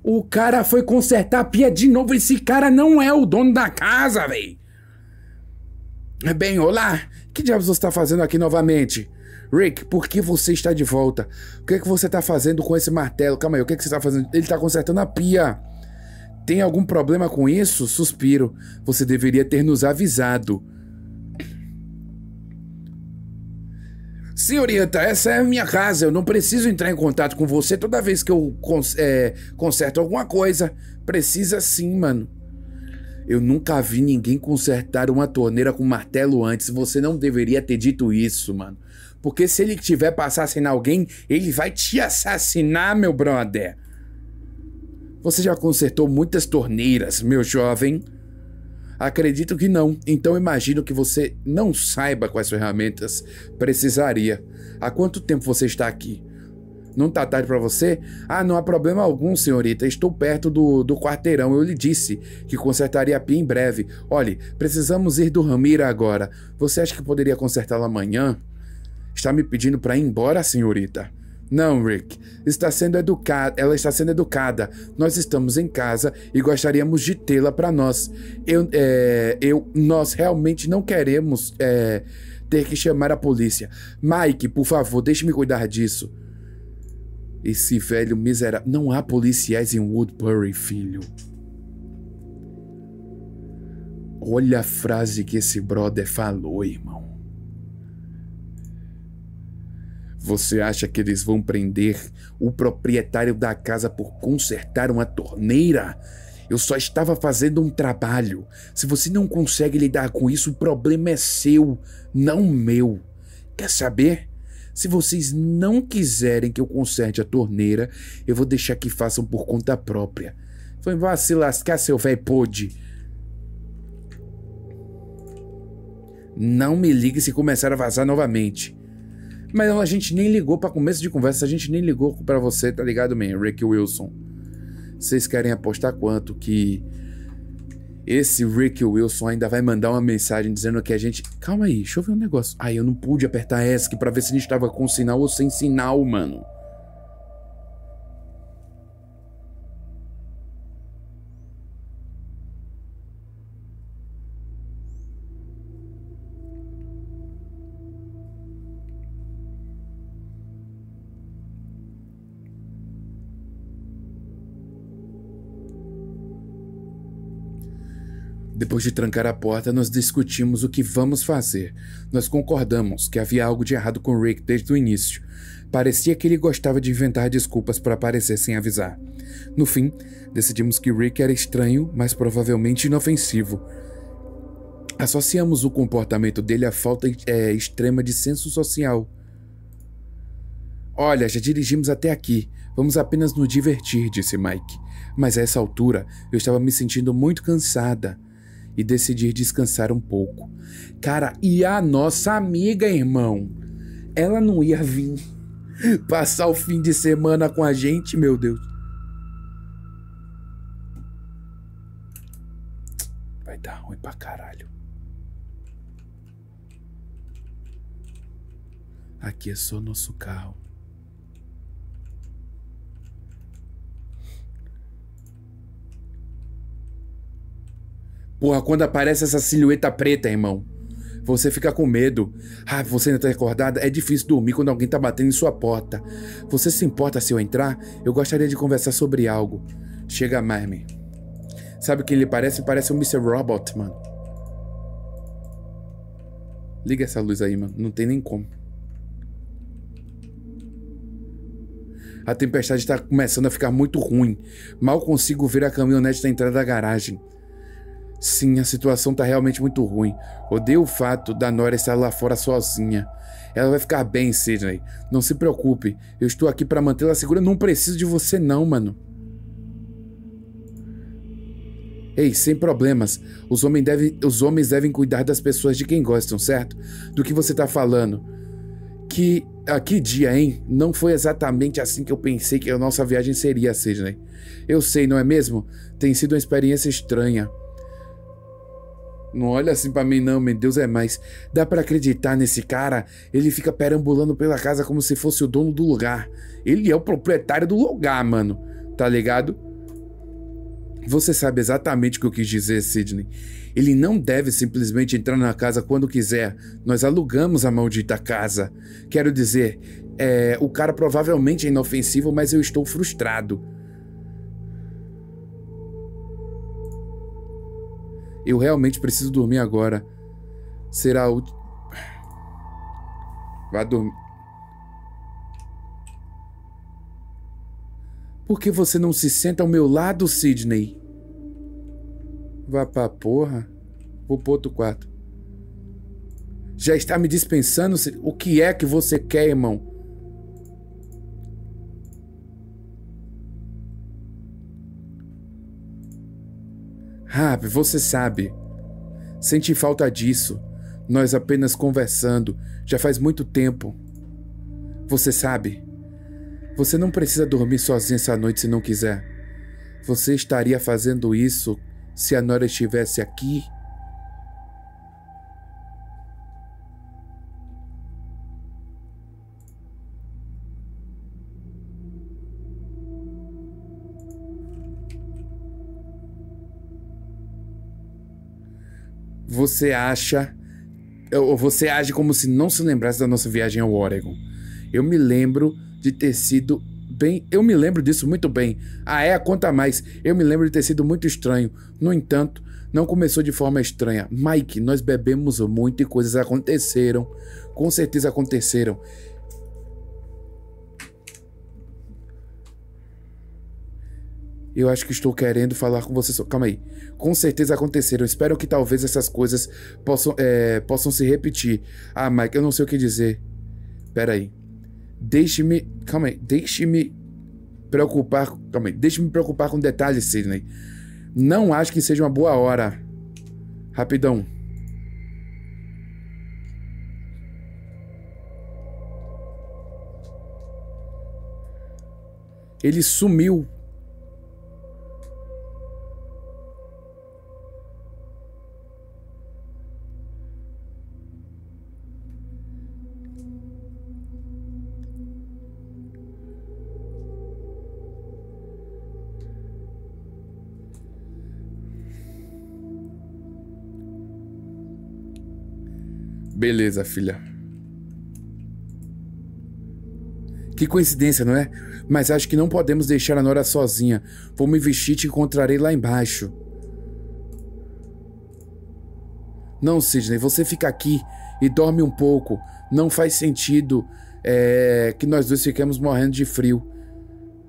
O cara foi consertar a pia de novo. Esse cara não é o dono da casa, velho. Bem, olá. Que diabos você tá fazendo aqui novamente? Rick, por que você está de volta? O que é que você está fazendo com esse martelo? Calma aí, o que é que você está fazendo? Ele está consertando a pia. Tem algum problema com isso? Suspiro. Você deveria ter nos avisado. Senhorita, essa é a minha casa. Eu não preciso entrar em contato com você toda vez que eu cons é, conserto alguma coisa. Precisa sim, mano. Eu nunca vi ninguém consertar uma torneira com martelo antes. Você não deveria ter dito isso, mano. Porque se ele tiver pra assassinar alguém, ele vai te assassinar, meu brother. Você já consertou muitas torneiras, meu jovem? Acredito que não. Então imagino que você não saiba quais ferramentas precisaria. Há quanto tempo você está aqui? Não tá tarde pra você? Ah, não há problema algum, senhorita. Estou perto do, do quarteirão. Eu lhe disse que consertaria a pia em breve. Olhe, precisamos ir do Ramira agora. Você acha que poderia consertá-la amanhã? Está me pedindo para ir embora, senhorita? Não, Rick. Está sendo educada. Ela está sendo educada. Nós estamos em casa e gostaríamos de tê-la para nós. Eu, é, eu, nós realmente não queremos é, ter que chamar a polícia. Mike, por favor, deixe-me cuidar disso. Esse velho miserável. Não há policiais em Woodbury, filho. Olha a frase que esse brother falou, irmão. Você acha que eles vão prender o proprietário da casa por consertar uma torneira? Eu só estava fazendo um trabalho. Se você não consegue lidar com isso, o problema é seu, não meu. Quer saber? Se vocês não quiserem que eu conserte a torneira, eu vou deixar que façam por conta própria. Foi, vá se lascar, seu velho pode. Não me ligue se começar a vazar novamente. Mas a gente nem ligou pra começo de conversa, a gente nem ligou pra você, tá ligado, man? Rick Wilson. Vocês querem apostar quanto que esse Rick Wilson ainda vai mandar uma mensagem dizendo que a gente... Calma aí, deixa eu ver um negócio. Ai, eu não pude apertar ESC pra ver se a gente tava com sinal ou sem sinal, mano. Depois de trancar a porta, nós discutimos o que vamos fazer. Nós concordamos que havia algo de errado com Rick desde o início. Parecia que ele gostava de inventar desculpas para aparecer sem avisar. No fim, decidimos que Rick era estranho, mas provavelmente inofensivo. Associamos o comportamento dele à falta é, extrema de senso social. Olha, já dirigimos até aqui. Vamos apenas nos divertir, disse Mike. Mas a essa altura, eu estava me sentindo muito cansada. E decidir descansar um pouco. Cara, e a nossa amiga, irmão? Ela não ia vir passar o fim de semana com a gente, meu Deus. Vai dar ruim pra caralho. Aqui é só nosso carro. Porra, quando aparece essa silhueta preta, irmão, você fica com medo. Ah, você ainda tá acordada? É difícil dormir quando alguém tá batendo em sua porta. Você se importa se eu entrar? Eu gostaria de conversar sobre algo. Chega, Marmy. Sabe o que ele parece? Parece um mister Robot, mano. Liga essa luz aí, mano. Não tem nem como. A tempestade está começando a ficar muito ruim. Mal consigo ver a caminhonete na entrada da garagem. Sim, a situação está realmente muito ruim. Odeio o fato da Nora estar lá fora sozinha. Ela vai ficar bem, Sydney. Não se preocupe. Eu estou aqui para mantê-la segura. Não preciso de você não, mano. Ei, sem problemas. Os homens devem, os homens devem cuidar das pessoas de quem gostam, certo? Do que você tá falando. Que... Ah, que dia, hein? Não foi exatamente assim que eu pensei que a nossa viagem seria, Sydney. Eu sei, não é mesmo? Tem sido uma experiência estranha. Não olha assim pra mim não, meu Deus é mais. Dá pra acreditar nesse cara? Ele fica perambulando pela casa como se fosse o dono do lugar. Ele é o proprietário do lugar, mano. Tá ligado? Você sabe exatamente o que eu quis dizer, Sydney. Ele não deve simplesmente entrar na casa quando quiser. Nós alugamos a maldita casa. Quero dizer, é, o cara provavelmente é inofensivo, mas eu estou frustrado. Eu realmente preciso dormir agora. Será o... Vá dormir. Por que você não se senta ao meu lado, Sydney? Vá pra porra. Vou pro outro quarto. Já está me dispensando? O que é que você quer, irmão? Ah, você sabe. Sente falta disso. Nós apenas conversando. Já faz muito tempo. Você sabe... Você não precisa dormir sozinha essa noite se não quiser. Você estaria fazendo isso se a Nora estivesse aqui? Você acha... Ou você age como se não se lembrasse da nossa viagem ao Oregon. Eu me lembro... de ter sido bem... Eu me lembro disso muito bem. Ah, é? Conta mais. Eu me lembro de ter sido muito estranho. No entanto, não começou de forma estranha. Mike, nós bebemos muito e coisas aconteceram. Com certeza aconteceram. Eu acho que estou querendo falar com você... So... Calma aí. Com certeza aconteceram. Espero que talvez essas coisas possam, é, possam se repetir. Ah, Mike, eu não sei o que dizer. Pera aí. Deixe-me... Calma aí. Deixe-me preocupar... Calma aí. Deixe-me preocupar com detalhes, Sydney. Não acho que seja uma boa hora. Rapidão. Ele sumiu. Beleza, filha. Que coincidência, não é? Mas acho que não podemos deixar a Nora sozinha. Vou me vestir e te encontrarei lá embaixo. Não, Sydney, você fica aqui e dorme um pouco. Não faz sentido é, que nós dois fiquemos morrendo de frio.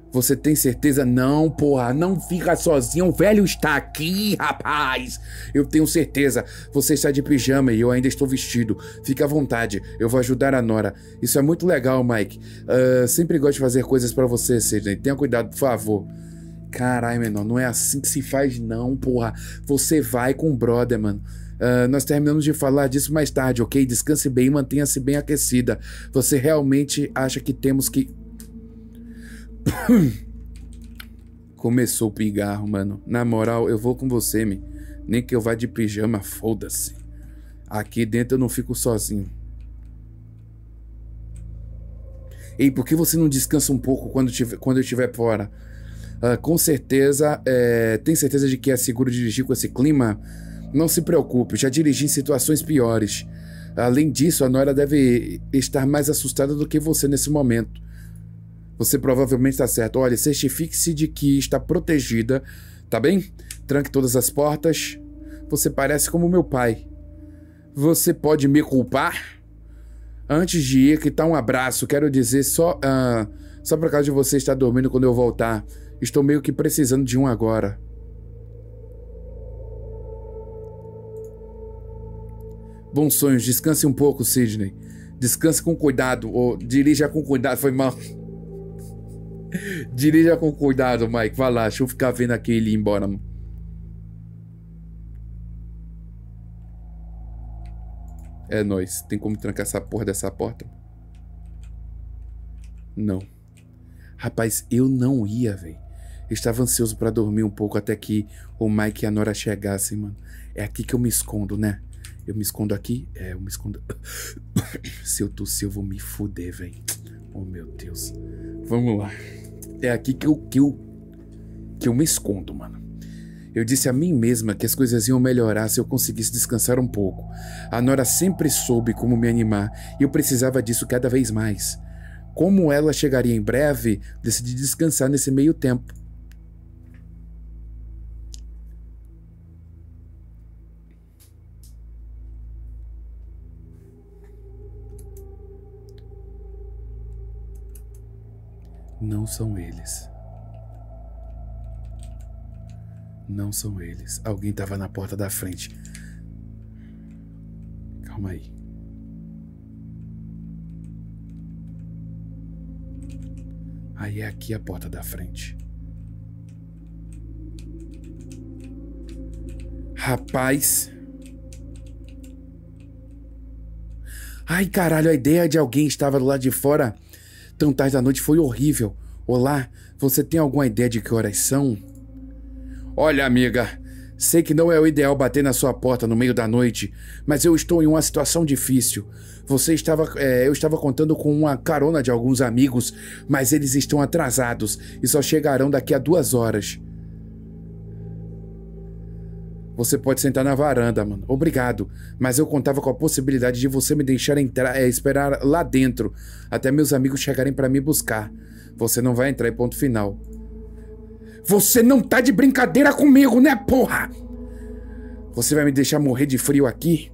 Você tem certeza? Não, porra, não fica sozinho, o velho está aqui, rapaz. Eu tenho certeza, você está de pijama e eu ainda estou vestido. Fica à vontade, eu vou ajudar a Nora. Isso é muito legal, Mike. uh, Sempre gosto de fazer coisas pra você, Sydney. Tenha cuidado, por favor. Caralho, menor, não é assim que se faz não, porra. Você vai com o brother, mano. Uh, nós terminamos de falar disso mais tarde, ok? Descanse bem e mantenha-se bem aquecida. Você realmente acha que temos que... Começou o pigarro, mano. Na moral, eu vou com você, me. Nem que eu vá de pijama, foda-se. Aqui dentro eu não fico sozinho. Ei, por que você não descansa um pouco quando, tiver, quando eu estiver fora? Uh, com certeza, é, tem certeza de que é seguro dirigir com esse clima? Não se preocupe, já dirigi em situações piores. Além disso, a Nora deve estar mais assustada do que você nesse momento. Você provavelmente está certo. Olha, certifique-se de que está protegida, tá bem? Tranque todas as portas. Você parece como meu pai. Você pode me culpar? Antes de ir, que tá um abraço. Quero dizer só, uh, Só por causa de você estar dormindo quando eu voltar. Estou meio que precisando de um agora. Bons sonhos. Descanse um pouco, Sydney. Descanse com cuidado. Ou dirija com cuidado. Foi mal. Dirija com cuidado, Mike. Vai lá. Deixa eu ficar vendo aqui ele ir embora. É nóis. Tem como trancar essa porra dessa porta? Não. Rapaz, eu não ia, velho. Estava ansioso pra dormir um pouco até que o Mike e a Nora chegassem, mano. É aqui que eu me escondo, né? Eu me escondo aqui? É, eu me escondo... Se eu tossir, eu vou me fuder, velho. Oh, meu Deus. Vamos lá. É aqui que eu, que eu... Que eu me escondo, mano. Eu disse a mim mesma que as coisas iam melhorar se eu conseguisse descansar um pouco. A Nora sempre soube como me animar e eu precisava disso cada vez mais. Como ela chegaria em breve, decidi descansar nesse meio tempo. Não são eles. Não são eles. Alguém estava na porta da frente. Calma aí. Aí é aqui a porta da frente. Rapaz. Ai, caralho, a ideia de alguém estava do lado de fora tão tarde da noite foi horrível. Olá, você tem alguma ideia de que horas são? Olha, amiga, sei que não é o ideal bater na sua porta no meio da noite, mas eu estou em uma situação difícil. Você estava, é, eu estava contando com uma carona de alguns amigos, mas eles estão atrasados e só chegarão daqui a duas horas. Você pode sentar na varanda, mano. Obrigado. Mas eu contava com a possibilidade de você me deixar entrar, é, esperar lá dentro, até meus amigos chegarem pra me buscar. Você não vai entrar e ponto final. Você não tá de brincadeira comigo, né, porra? Você vai me deixar morrer de frio aqui?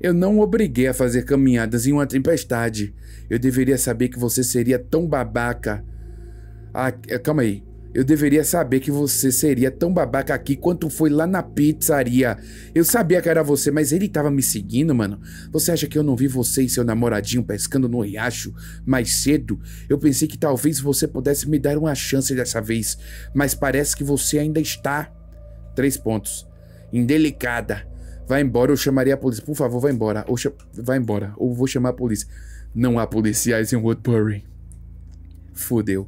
Eu não obriguei a fazer caminhadas em uma tempestade. Eu deveria saber que você seria tão babaca. Ah, calma aí. Eu deveria saber que você seria tão babaca aqui quanto foi lá na pizzaria. Eu sabia que era você, mas ele tava me seguindo, mano. Você acha que eu não vi você e seu namoradinho pescando no riacho mais cedo? Eu pensei que talvez você pudesse me dar uma chance dessa vez, mas parece que você ainda está... Três pontos. Indelicada. Vai embora, eu chamaria a polícia. Por favor, vai embora. Ou cha... Vai embora. Ou vou chamar a polícia. Não há policiais em Woodbury. Fudeu.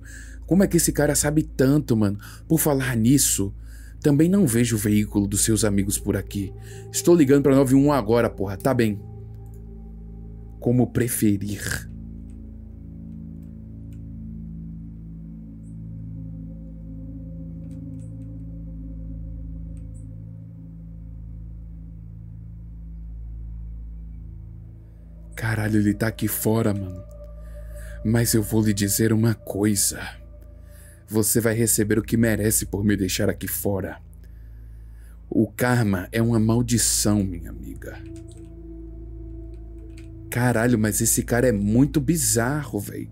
Como é que esse cara sabe tanto, mano? Por falar nisso, também não vejo o veículo dos seus amigos por aqui. Estou ligando pra nove um um agora, porra. Tá bem. Como preferir. Caralho, ele tá aqui fora, mano. Mas eu vou lhe dizer uma coisa. Você vai receber o que merece por me deixar aqui fora. O karma é uma maldição, minha amiga. Caralho, mas esse cara é muito bizarro, velho.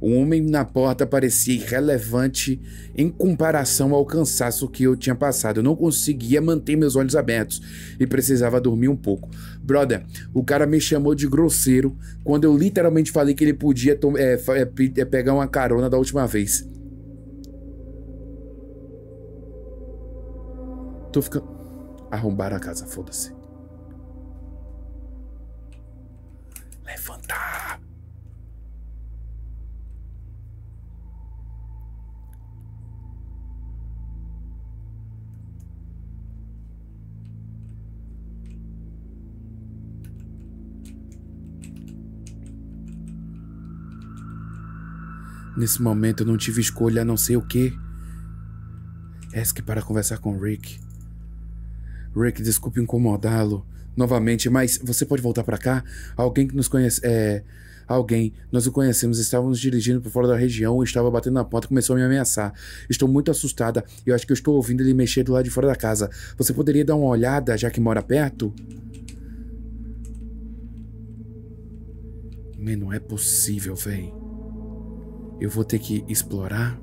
O homem na porta parecia irrelevante em comparação ao cansaço que eu tinha passado. Eu não conseguia manter meus olhos abertos e precisava dormir um pouco. Brother, o cara me chamou de grosseiro quando eu literalmente falei que ele podia é, é, é, pegar uma carona da última vez. Tô ficando... Arrombaram a casa, foda-se. Levantar. Nesse momento eu não tive escolha a não sei o que. Esque para conversar com Rick. Rick, desculpe incomodá-lo novamente, mas você pode voltar pra cá? Alguém que nos conhece... É... Alguém. Nós o conhecemos. Estávamos dirigindo por fora da região. Estava batendo na porta e começou a me ameaçar. Estou muito assustada. Eu acho que eu estou ouvindo ele mexer do lado de fora da casa. Você poderia dar uma olhada, já que mora perto? Man, não é possível, véi. eu vou ter que explorar.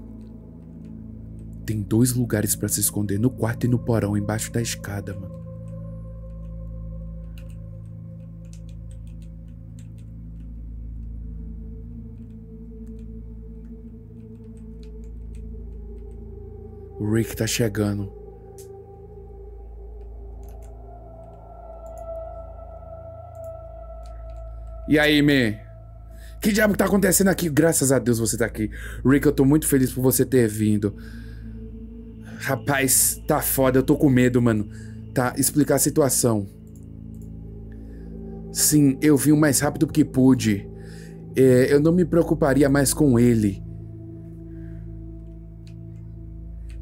Tem dois lugares pra se esconder, no quarto e no porão, embaixo da escada, mano. O Rick tá chegando. E aí, man? Que diabo que tá acontecendo aqui? Graças a Deus você tá aqui. Rick, eu tô muito feliz por você ter vindo. Rapaz, tá foda, eu tô com medo, mano. Tá, explicar a situação. Sim, eu vim o mais rápido que pude. É, eu não me preocuparia mais com ele.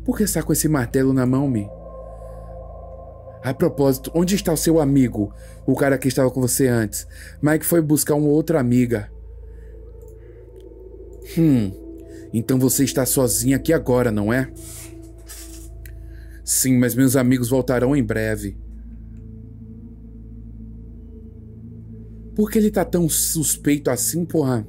Por que está com esse martelo na mão, me? A propósito, onde está o seu amigo? O cara que estava com você antes. Mike foi buscar uma outra amiga. Hum, então você está sozinha aqui agora, não é? Sim, mas meus amigos voltarão em breve. Por que ele tá tão suspeito assim, porra?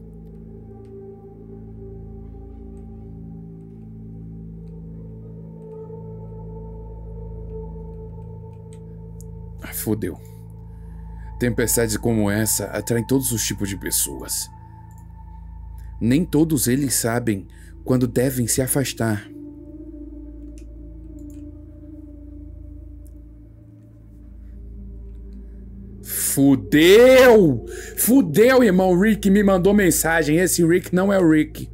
Ah, fodeu. Tempestades como essa atraem todos os tipos de pessoas. Nem todos eles sabem quando devem se afastar. Fudeu! Fudeu, irmão. Rick me mandou mensagem. Esse Rick não é o Rick.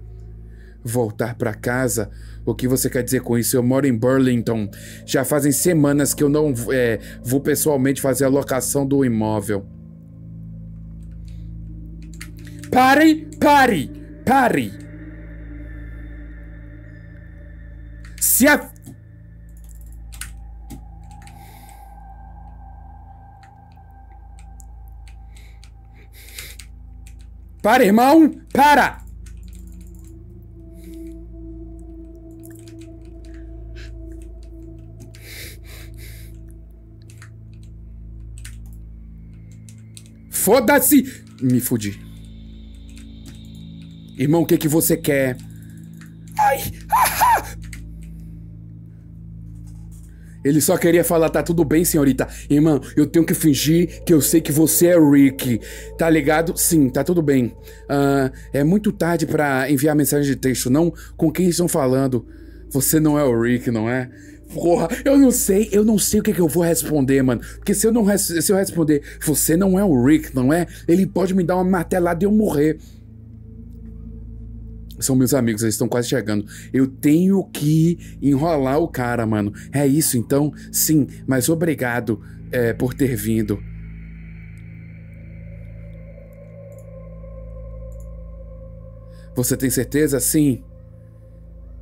Voltar pra casa? O que você quer dizer com isso? Eu moro em Burlington. Já fazem semanas que eu não é, vou pessoalmente fazer a locação do imóvel. Pare! Pare! Pare! Se a... Para, irmão! Para! Foda-se! Me fudi. Irmão, o que que você quer? Ai! Ah, ah. Ele só queria falar, tá tudo bem, senhorita. Irmã, eu tenho que fingir que eu sei que você é Rick. Tá ligado? Sim, tá tudo bem. Uh, é muito tarde pra enviar mensagem de texto, não? Com quem estão falando? Você não é o Rick, não é? Porra, eu não sei, eu não sei o que, que eu vou responder, mano. Porque se eu, não res se eu responder, você não é o Rick, não é? Ele pode me dar uma martelada e eu morrer. São meus amigos, eles estão quase chegando. Eu tenho que enrolar o cara, mano. É isso, então? Sim, mas obrigado é, por ter vindo. Você tem certeza? Sim.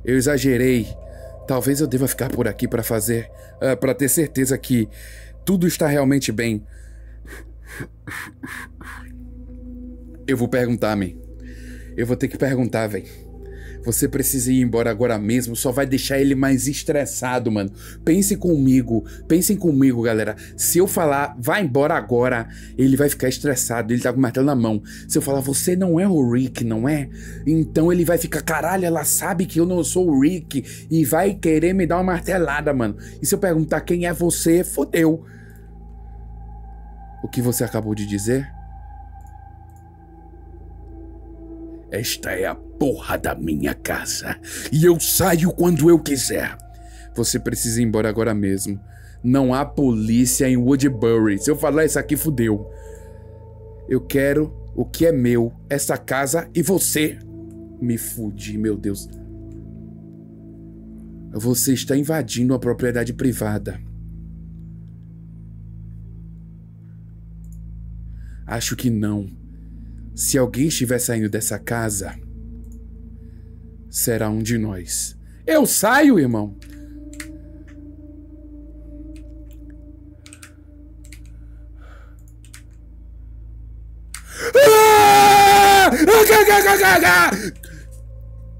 Eu exagerei. Talvez eu deva ficar por aqui pra fazer... Uh, pra ter certeza que tudo está realmente bem. Eu vou perguntar-me. Eu vou ter que perguntar, velho. Você precisa ir embora agora mesmo, só vai deixar ele mais estressado, mano. Pense comigo, pensem comigo, galera. Se eu falar, vai embora agora, ele vai ficar estressado, ele tá com o martelo na mão. Se eu falar, você não é o Rick, não é? Então ele vai ficar, caralho, ela sabe que eu não sou o Rick e vai querer me dar uma martelada, mano. E se eu perguntar quem é você, fodeu. O que você acabou de dizer? Esta é a porra da minha casa, e eu saio quando eu quiser. Você precisa ir embora agora mesmo. Não há polícia em Woodbury. Se eu falar isso aqui, fudeu. Eu quero o que é meu, essa casa e você. Me fudi, meu Deus. Você está invadindo a propriedade privada. Acho que não. Se alguém estiver saindo dessa casa, será um de nós. Eu saio, irmão!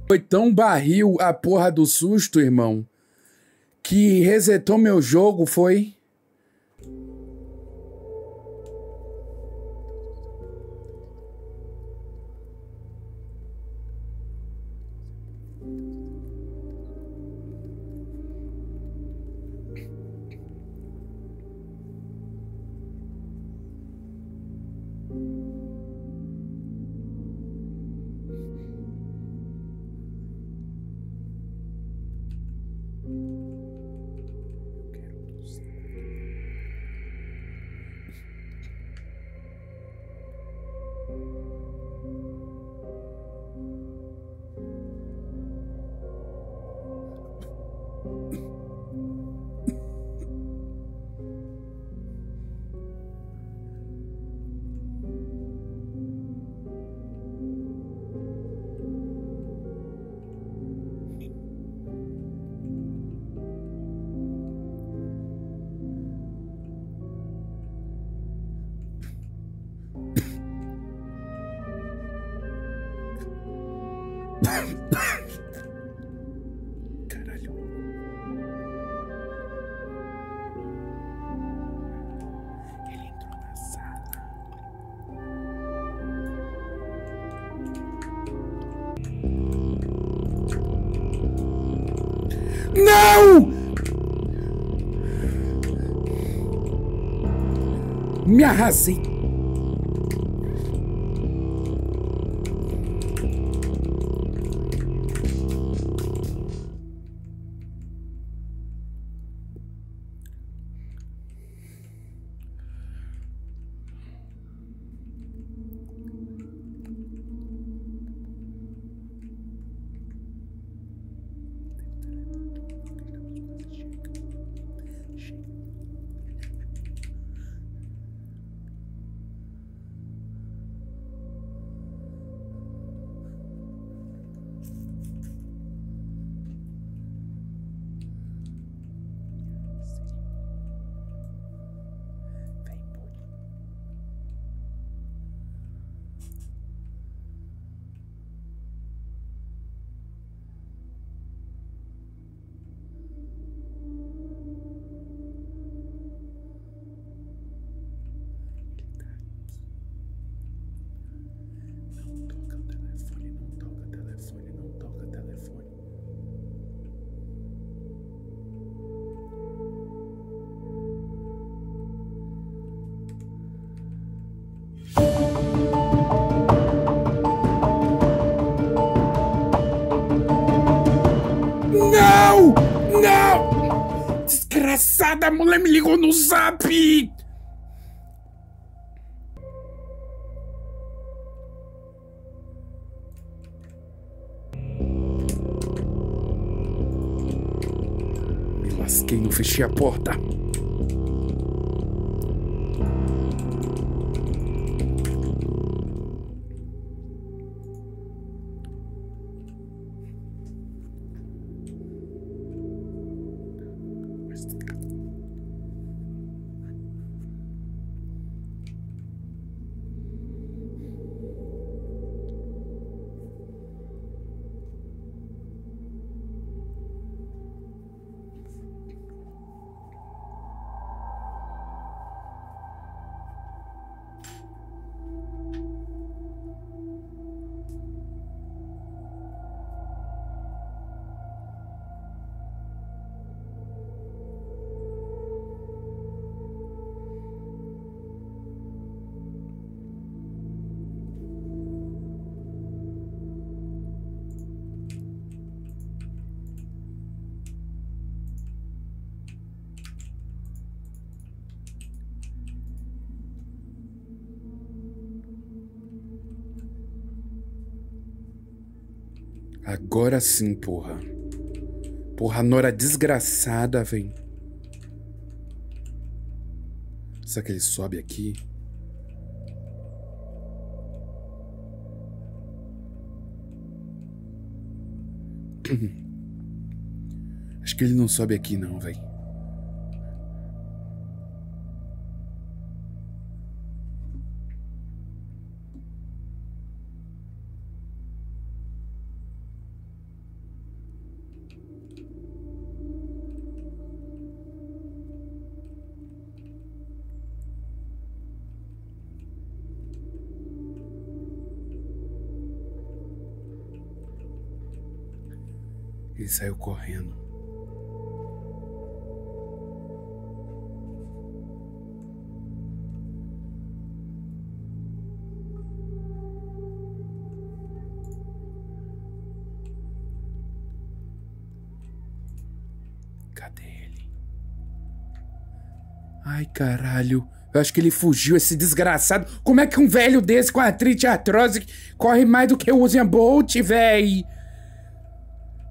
Foi tão barril a porra do susto, irmão, que resetou meu jogo, foi... Caralho. Ele entrou na sala. Não! Me arrasei. A mulher me ligou no zap! Me lasquei, não fechei a porta. Agora sim, porra. Porra, Nora desgraçada, vem. Será que ele sobe aqui? Acho que ele não sobe aqui não, velho. Ele saiu correndo. Cadê ele? Ai, caralho. Eu acho que ele fugiu, esse desgraçado. Como é que um velho desse com artrite e artrose corre mais do que o Usain Bolt, véi?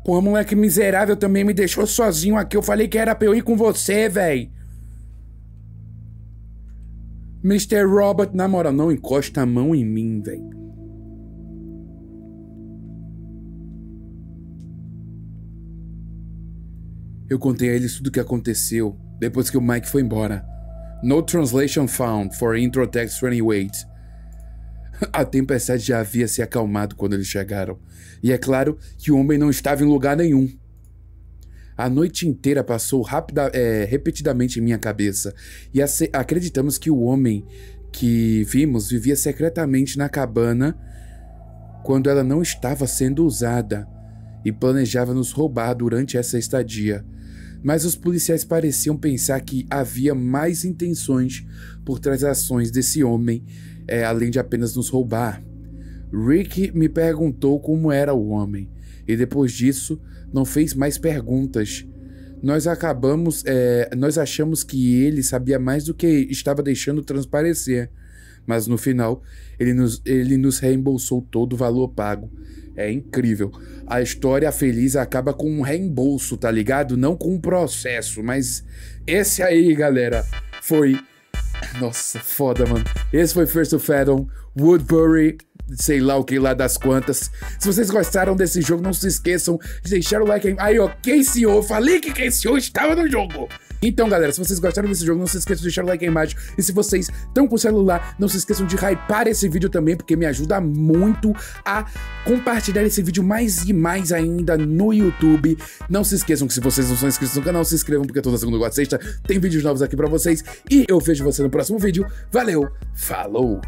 Pô, moleque miserável também me deixou sozinho aqui. Eu falei que era pra eu ir com você, véi. mister Robert, na moral, não encosta a mão em mim, véi. Eu contei a eles tudo o que aconteceu depois que o Mike foi embora. No translation found for intro text twenty-eight. A tempestade já havia se acalmado quando eles chegaram, e é claro que o homem não estava em lugar nenhum. A noite inteira passou rapida, é, repetidamente em minha cabeça, e acreditamos que o homem que vimos vivia secretamente na cabana quando ela não estava sendo usada e planejava nos roubar durante essa estadia. Mas os policiais pareciam pensar que havia mais intenções por trás das ações desse homem, é, além de apenas nos roubar. Rick me perguntou como era o homem, e depois disso não fez mais perguntas. Nós acabamos, é, nós achamos que ele sabia mais do que estava deixando transparecer, mas no final ele nos, ele nos reembolsou todo o valor pago. É incrível. A história feliz acaba com um reembolso, tá ligado? Não com um processo, mas esse aí, galera, foi... Nossa, foda, mano. Esse foi Fears to Fathom, Woodbury... sei lá o que lá das quantas. Se vocês gostaram desse jogo, não se esqueçam de deixar o like aí. Aí, ó, quem senhor? Falei que quem senhor estava no jogo. Então, galera, se vocês gostaram desse jogo, não se esqueçam de deixar o like aí embaixo. E se vocês estão com o celular, não se esqueçam de hypar esse vídeo também, porque me ajuda muito a compartilhar esse vídeo mais e mais ainda no YouTube. Não se esqueçam que se vocês não são inscritos no canal, se inscrevam, porque toda segunda, quarta e sexta tem vídeos novos aqui pra vocês. E eu vejo você no próximo vídeo. Valeu, falou!